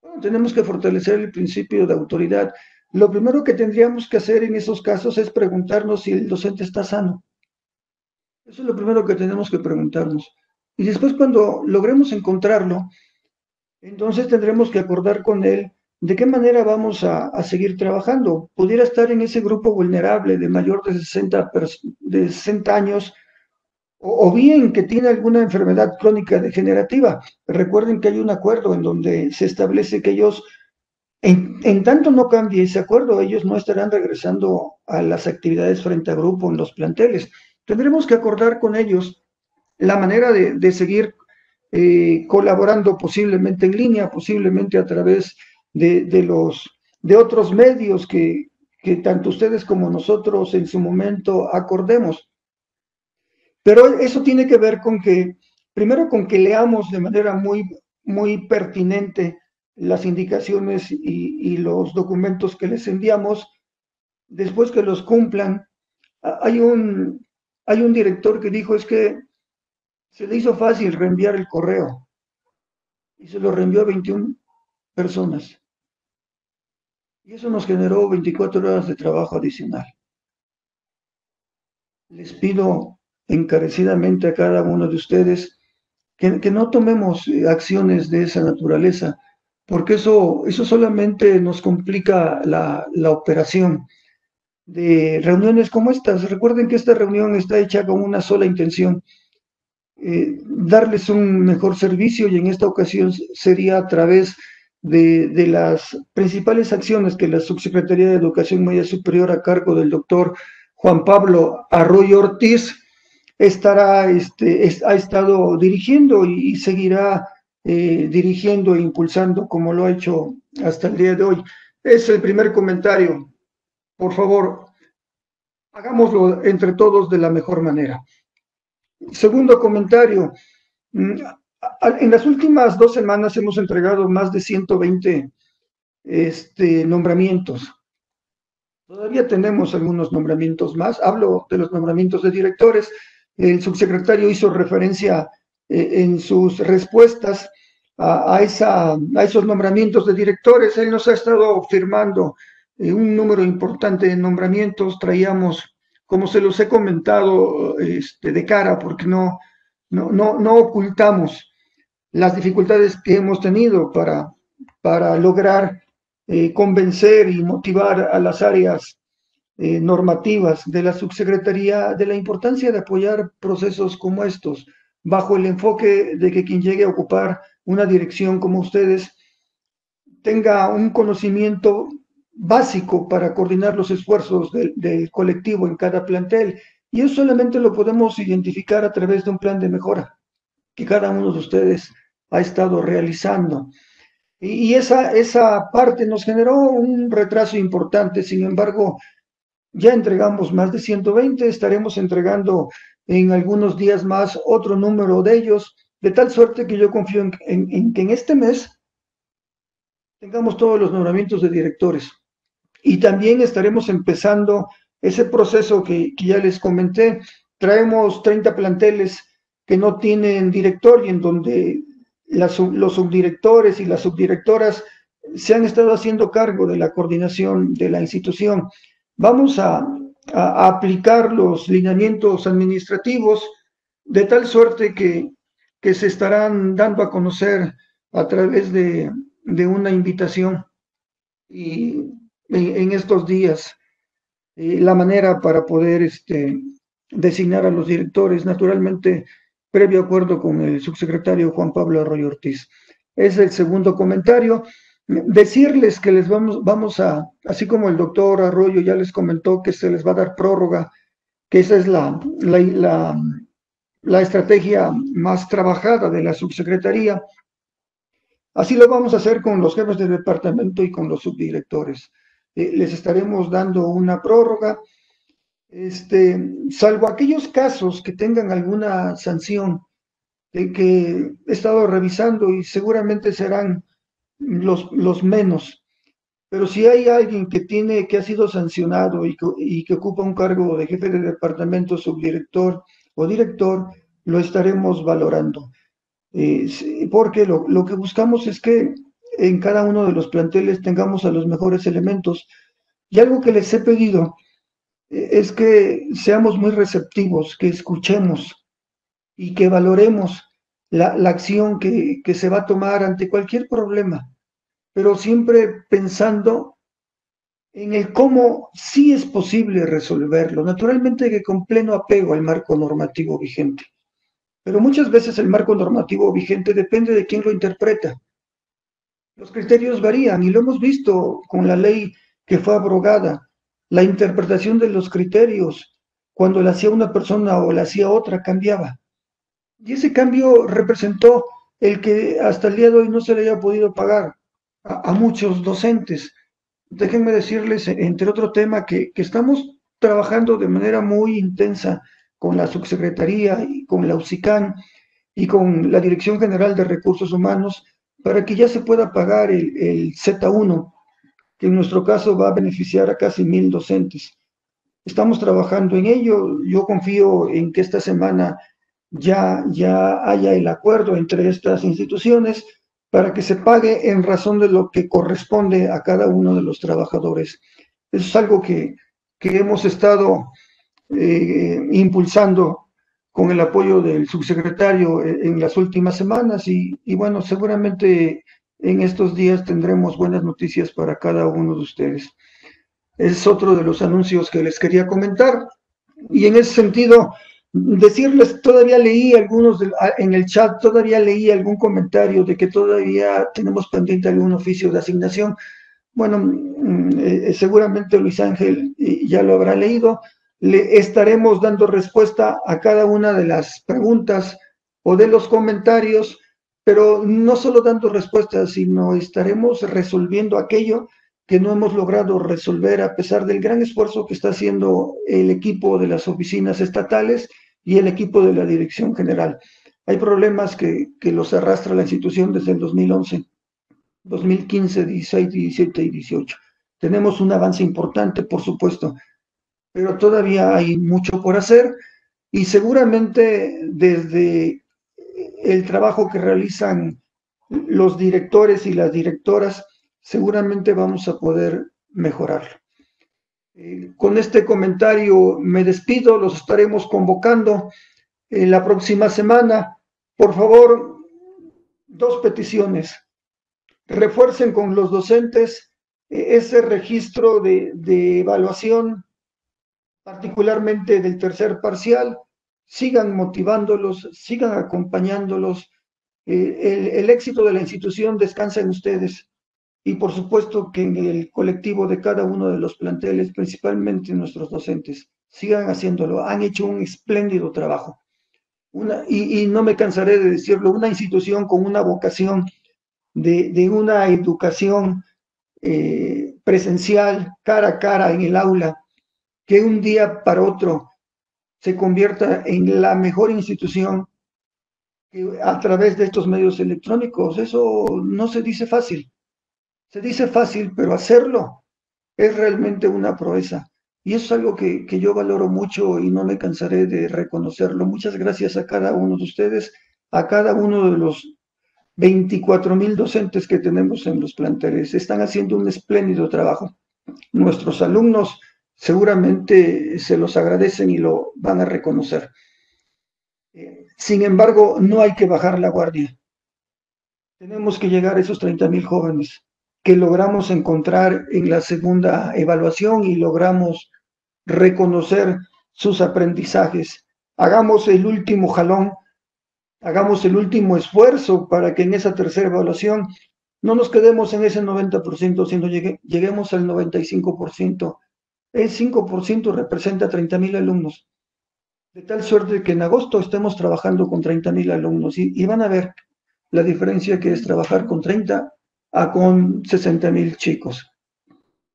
Bueno, tenemos que fortalecer el principio de autoridad. Lo primero que tendríamos que hacer en esos casos es preguntarnos si el docente está sano. Eso es lo primero que tenemos que preguntarnos. Y después, cuando logremos encontrarlo, entonces tendremos que acordar con él de qué manera vamos a seguir trabajando. Pudiera estar en ese grupo vulnerable de mayor de 60 años, o bien que tiene alguna enfermedad crónica degenerativa. Recuerden que hay un acuerdo en donde se establece que ellos, en tanto no cambie ese acuerdo, ellos no estarán regresando a las actividades frente a grupo en los planteles. Tendremos que acordar con ellos la manera de seguir colaborando, posiblemente en línea, posiblemente a través de otros medios que tanto ustedes como nosotros en su momento acordemos. Pero eso tiene que ver con que, primero, con que leamos de manera muy pertinente las indicaciones y los documentos que les enviamos, después que los cumplan. Hay un director que dijo, es que se le hizo fácil reenviar el correo, y se lo reenvió a 21 personas. Y eso nos generó 24 horas de trabajo adicional. Les pido encarecidamente a cada uno de ustedes que no tomemos acciones de esa naturaleza, porque eso solamente nos complica la operación de reuniones como estas. Recuerden que esta reunión está hecha con una sola intención, darles un mejor servicio, y en esta ocasión sería a través de las principales acciones que la Subsecretaría de Educación Media Superior, a cargo del doctor Juan Pablo Arroyo Ortiz, ha estado dirigiendo y seguirá dirigiendo e impulsando, como lo ha hecho hasta el día de hoy. Es el primer comentario. Por favor, hagámoslo entre todos de la mejor manera. Segundo comentario. En las últimas 2 semanas hemos entregado más de 120 nombramientos. Todavía tenemos algunos nombramientos más. Hablo de los nombramientos de directores. El subsecretario hizo referencia en sus respuestas a esos nombramientos de directores. Él nos ha estado firmando un número importante de nombramientos. Traíamos, como se los he comentado, de cara, porque no ocultamos las dificultades que hemos tenido para lograr convencer y motivar a las áreas normativas de la subsecretaría de la importancia de apoyar procesos como estos, bajo el enfoque de que quien llegue a ocupar una dirección como ustedes tenga un conocimiento básico para coordinar los esfuerzos del colectivo en cada plantel. Y eso solamente lo podemos identificar a través de un plan de mejora que cada uno de ustedes ha estado realizando. Y esa parte nos generó un retraso importante. Sin embargo, ya entregamos más de 120, estaremos entregando en algunos días más otro número de ellos, de tal suerte que yo confío en que en este mes tengamos todos los nombramientos de directores. Y también estaremos empezando ese proceso que ya les comenté. Traemos 30 planteles que no tienen director, y en donde los subdirectores y las subdirectoras se han estado haciendo cargo de la coordinación de la institución. Vamos a aplicar los lineamientos administrativos de tal suerte que se estarán dando a conocer a través de una invitación y en estos días la manera para poder designar a los directores, naturalmente previo acuerdo con el subsecretario Juan Pablo Arroyo Ortiz. Es el segundo comentario. Decirles que les vamos a, así como el doctor Arroyo ya les comentó que se les va a dar prórroga, que esa es la estrategia más trabajada de la subsecretaría, así lo vamos a hacer con los jefes de departamento y con los subdirectores. Les estaremos dando una prórroga, salvo aquellos casos que tengan alguna sanción, de que he estado revisando y seguramente serán los menos, pero si hay alguien que ha sido sancionado y que ocupa un cargo de jefe de departamento, subdirector o director, lo estaremos valorando, porque lo que buscamos es que en cada uno de los planteles tengamos a los mejores elementos, y algo que les he pedido es que seamos muy receptivos, que escuchemos y que valoremos la acción que se va a tomar ante cualquier problema, pero siempre pensando en el cómo sí es posible resolverlo, naturalmente que con pleno apego al marco normativo vigente. Pero muchas veces el marco normativo vigente depende de quién lo interpreta. Los criterios varían y lo hemos visto con la ley que fue abrogada, la interpretación de los criterios, cuando la hacía una persona o la hacía otra, cambiaba. Y ese cambio representó el que hasta el día de hoy no se le haya podido pagar a muchos docentes. Déjenme decirles, entre otro tema, que estamos trabajando de manera muy intensa con la subsecretaría y con la USICAMM y con la Dirección General de Recursos Humanos para que ya se pueda pagar el Z1, que en nuestro caso va a beneficiar a casi 1000 docentes. Estamos trabajando en ello. Yo confío en que esta semana ya haya el acuerdo entre estas instituciones para que se pague en razón de lo que corresponde a cada uno de los trabajadores. Eso es algo que hemos estado impulsando con el apoyo del subsecretario en las últimas semanas y bueno, seguramente en estos días tendremos buenas noticias para cada uno de ustedes. Es otro de los anuncios que les quería comentar y en ese sentido decirles, todavía leí en el chat, todavía leí algún comentario de que todavía tenemos pendiente algún oficio de asignación. Bueno, seguramente Luis Ángel ya lo habrá leído. Le estaremos dando respuesta a cada una de las preguntas o de los comentarios, pero no solo dando respuestas, sino estaremos resolviendo aquello que no hemos logrado resolver a pesar del gran esfuerzo que está haciendo el equipo de las oficinas estatales y el equipo de la Dirección General. Hay problemas que los arrastra la institución desde el 2011, 2015, 16, 17 y 18. Tenemos un avance importante, por supuesto, pero todavía hay mucho por hacer y seguramente desde el trabajo que realizan los directores y las directoras, seguramente vamos a poder mejorarlo. Con este comentario me despido, los estaremos convocando la próxima semana. Por favor, dos peticiones. Refuercen con los docentes ese registro de evaluación, particularmente del tercer parcial. Sigan motivándolos, sigan acompañándolos. El éxito de la institución descansa en ustedes. Y por supuesto que en el colectivo de cada uno de los planteles, principalmente nuestros docentes, sigan haciéndolo. Han hecho un espléndido trabajo. Y no me cansaré de decirlo, una institución con una vocación de una educación presencial, cara a cara en el aula, que un día para otro se convierta en la mejor institución a través de estos medios electrónicos. Eso no se dice fácil. Se dice fácil, pero hacerlo es realmente una proeza. Y eso es algo que yo valoro mucho y no me cansaré de reconocerlo. Muchas gracias a cada uno de ustedes, a cada uno de los 24,000 docentes que tenemos en los planteles. Están haciendo un espléndido trabajo. Nuestros alumnos seguramente se los agradecen y lo van a reconocer. Sin embargo, no hay que bajar la guardia. Tenemos que llegar a esos 30,000 jóvenes que logramos encontrar en la segunda evaluación y logramos reconocer sus aprendizajes. Hagamos el último jalón, hagamos el último esfuerzo para que en esa tercera evaluación No nos quedemos en ese 90%, sino lleguemos al 95%. El 5% representa 30,000 alumnos. De tal suerte que en agosto estemos trabajando con 30,000 alumnos y van a ver la diferencia que es trabajar con 30 a con 60,000 chicos.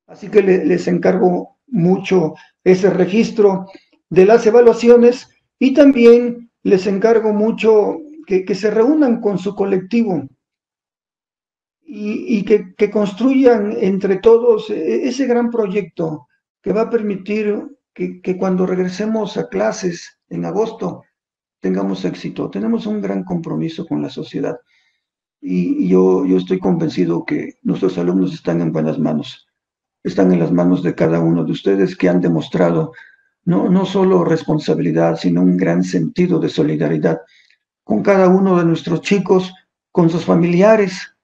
Así que les encargo mucho ese registro de las evaluaciones y también les encargo mucho que se reúnan con su colectivo y que construyan entre todos ese gran proyecto que va a permitir que cuando regresemos a clases en agosto tengamos éxito. Tenemos un gran compromiso con la sociedad y yo estoy convencido que nuestros alumnos están en buenas manos. Están en las manos de cada uno de ustedes que han demostrado no solo responsabilidad, sino un gran sentido de solidaridad con cada uno de nuestros chicos, con sus familiares,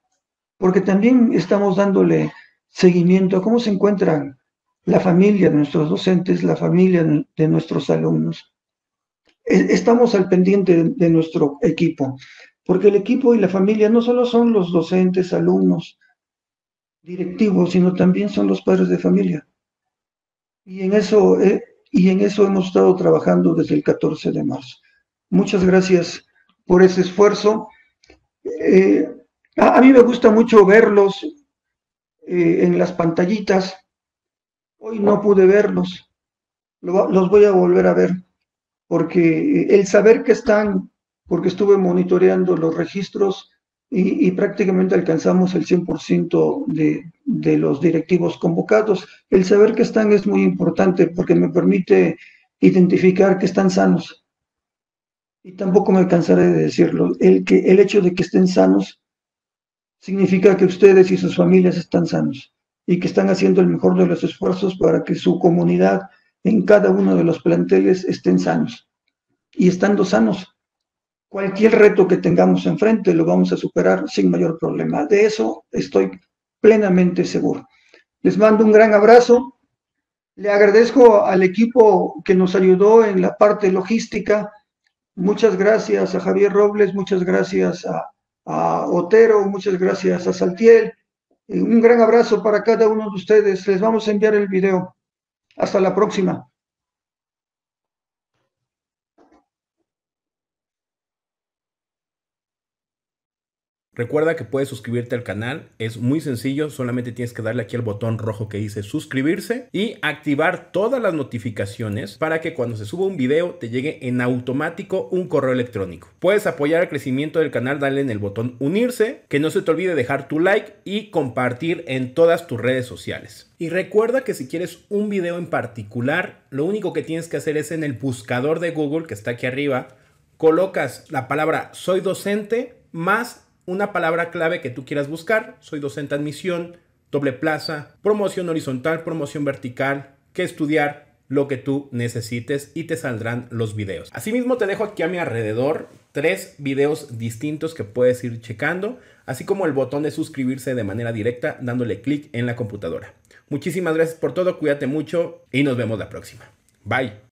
porque también estamos dándole seguimiento a cómo se encuentran la familia de nuestros docentes, la familia de nuestros alumnos. Estamos al pendiente de nuestro equipo, porque el equipo y la familia no solo son los docentes, alumnos, directivos, sino también son los padres de familia. Y en eso hemos estado trabajando desde el 14 de marzo. Muchas gracias por ese esfuerzo. A mí me gusta mucho verlos en las pantallitas. Hoy no pude verlos. Los voy a volver a ver, porque el saber que están, porque estuve monitoreando los registros y prácticamente alcanzamos el 100% de los directivos convocados. El saber que están es muy importante porque me permite identificar que están sanos. Y tampoco me cansaré de decirlo, el hecho de que estén sanos significa que ustedes y sus familias están sanos y que están haciendo el mejor de los esfuerzos para que su comunidad en cada uno de los planteles estén sanos. Y estando sanos, cualquier reto que tengamos enfrente lo vamos a superar sin mayor problema. De eso estoy plenamente seguro. Les mando un gran abrazo. Le agradezco al equipo que nos ayudó en la parte logística. Muchas gracias a Javier Robles, muchas gracias a Otero, muchas gracias a Saltiel. Un gran abrazo para cada uno de ustedes. Les vamos a enviar el video. Hasta la próxima. Recuerda que puedes suscribirte al canal, es muy sencillo, solamente tienes que darle aquí al botón rojo que dice suscribirse y activar todas las notificaciones para que cuando se suba un video te llegue en automático un correo electrónico. Puedes apoyar el crecimiento del canal, dale en el botón unirse, que no se te olvide dejar tu like y compartir en todas tus redes sociales. Y recuerda que si quieres un video en particular, lo único que tienes que hacer es en el buscador de Google que está aquí arriba, colocas la palabra Soy Docente más una palabra clave que tú quieras buscar. Soy Docente admisión, doble plaza, promoción horizontal, promoción vertical, qué estudiar, lo que tú necesites y te saldrán los videos. Asimismo te dejo aquí a mi alrededor 3 videos distintos que puedes ir checando, así como el botón de suscribirse de manera directa dándole clic en la computadora. Muchísimas gracias por todo, cuídate mucho y nos vemos la próxima. Bye.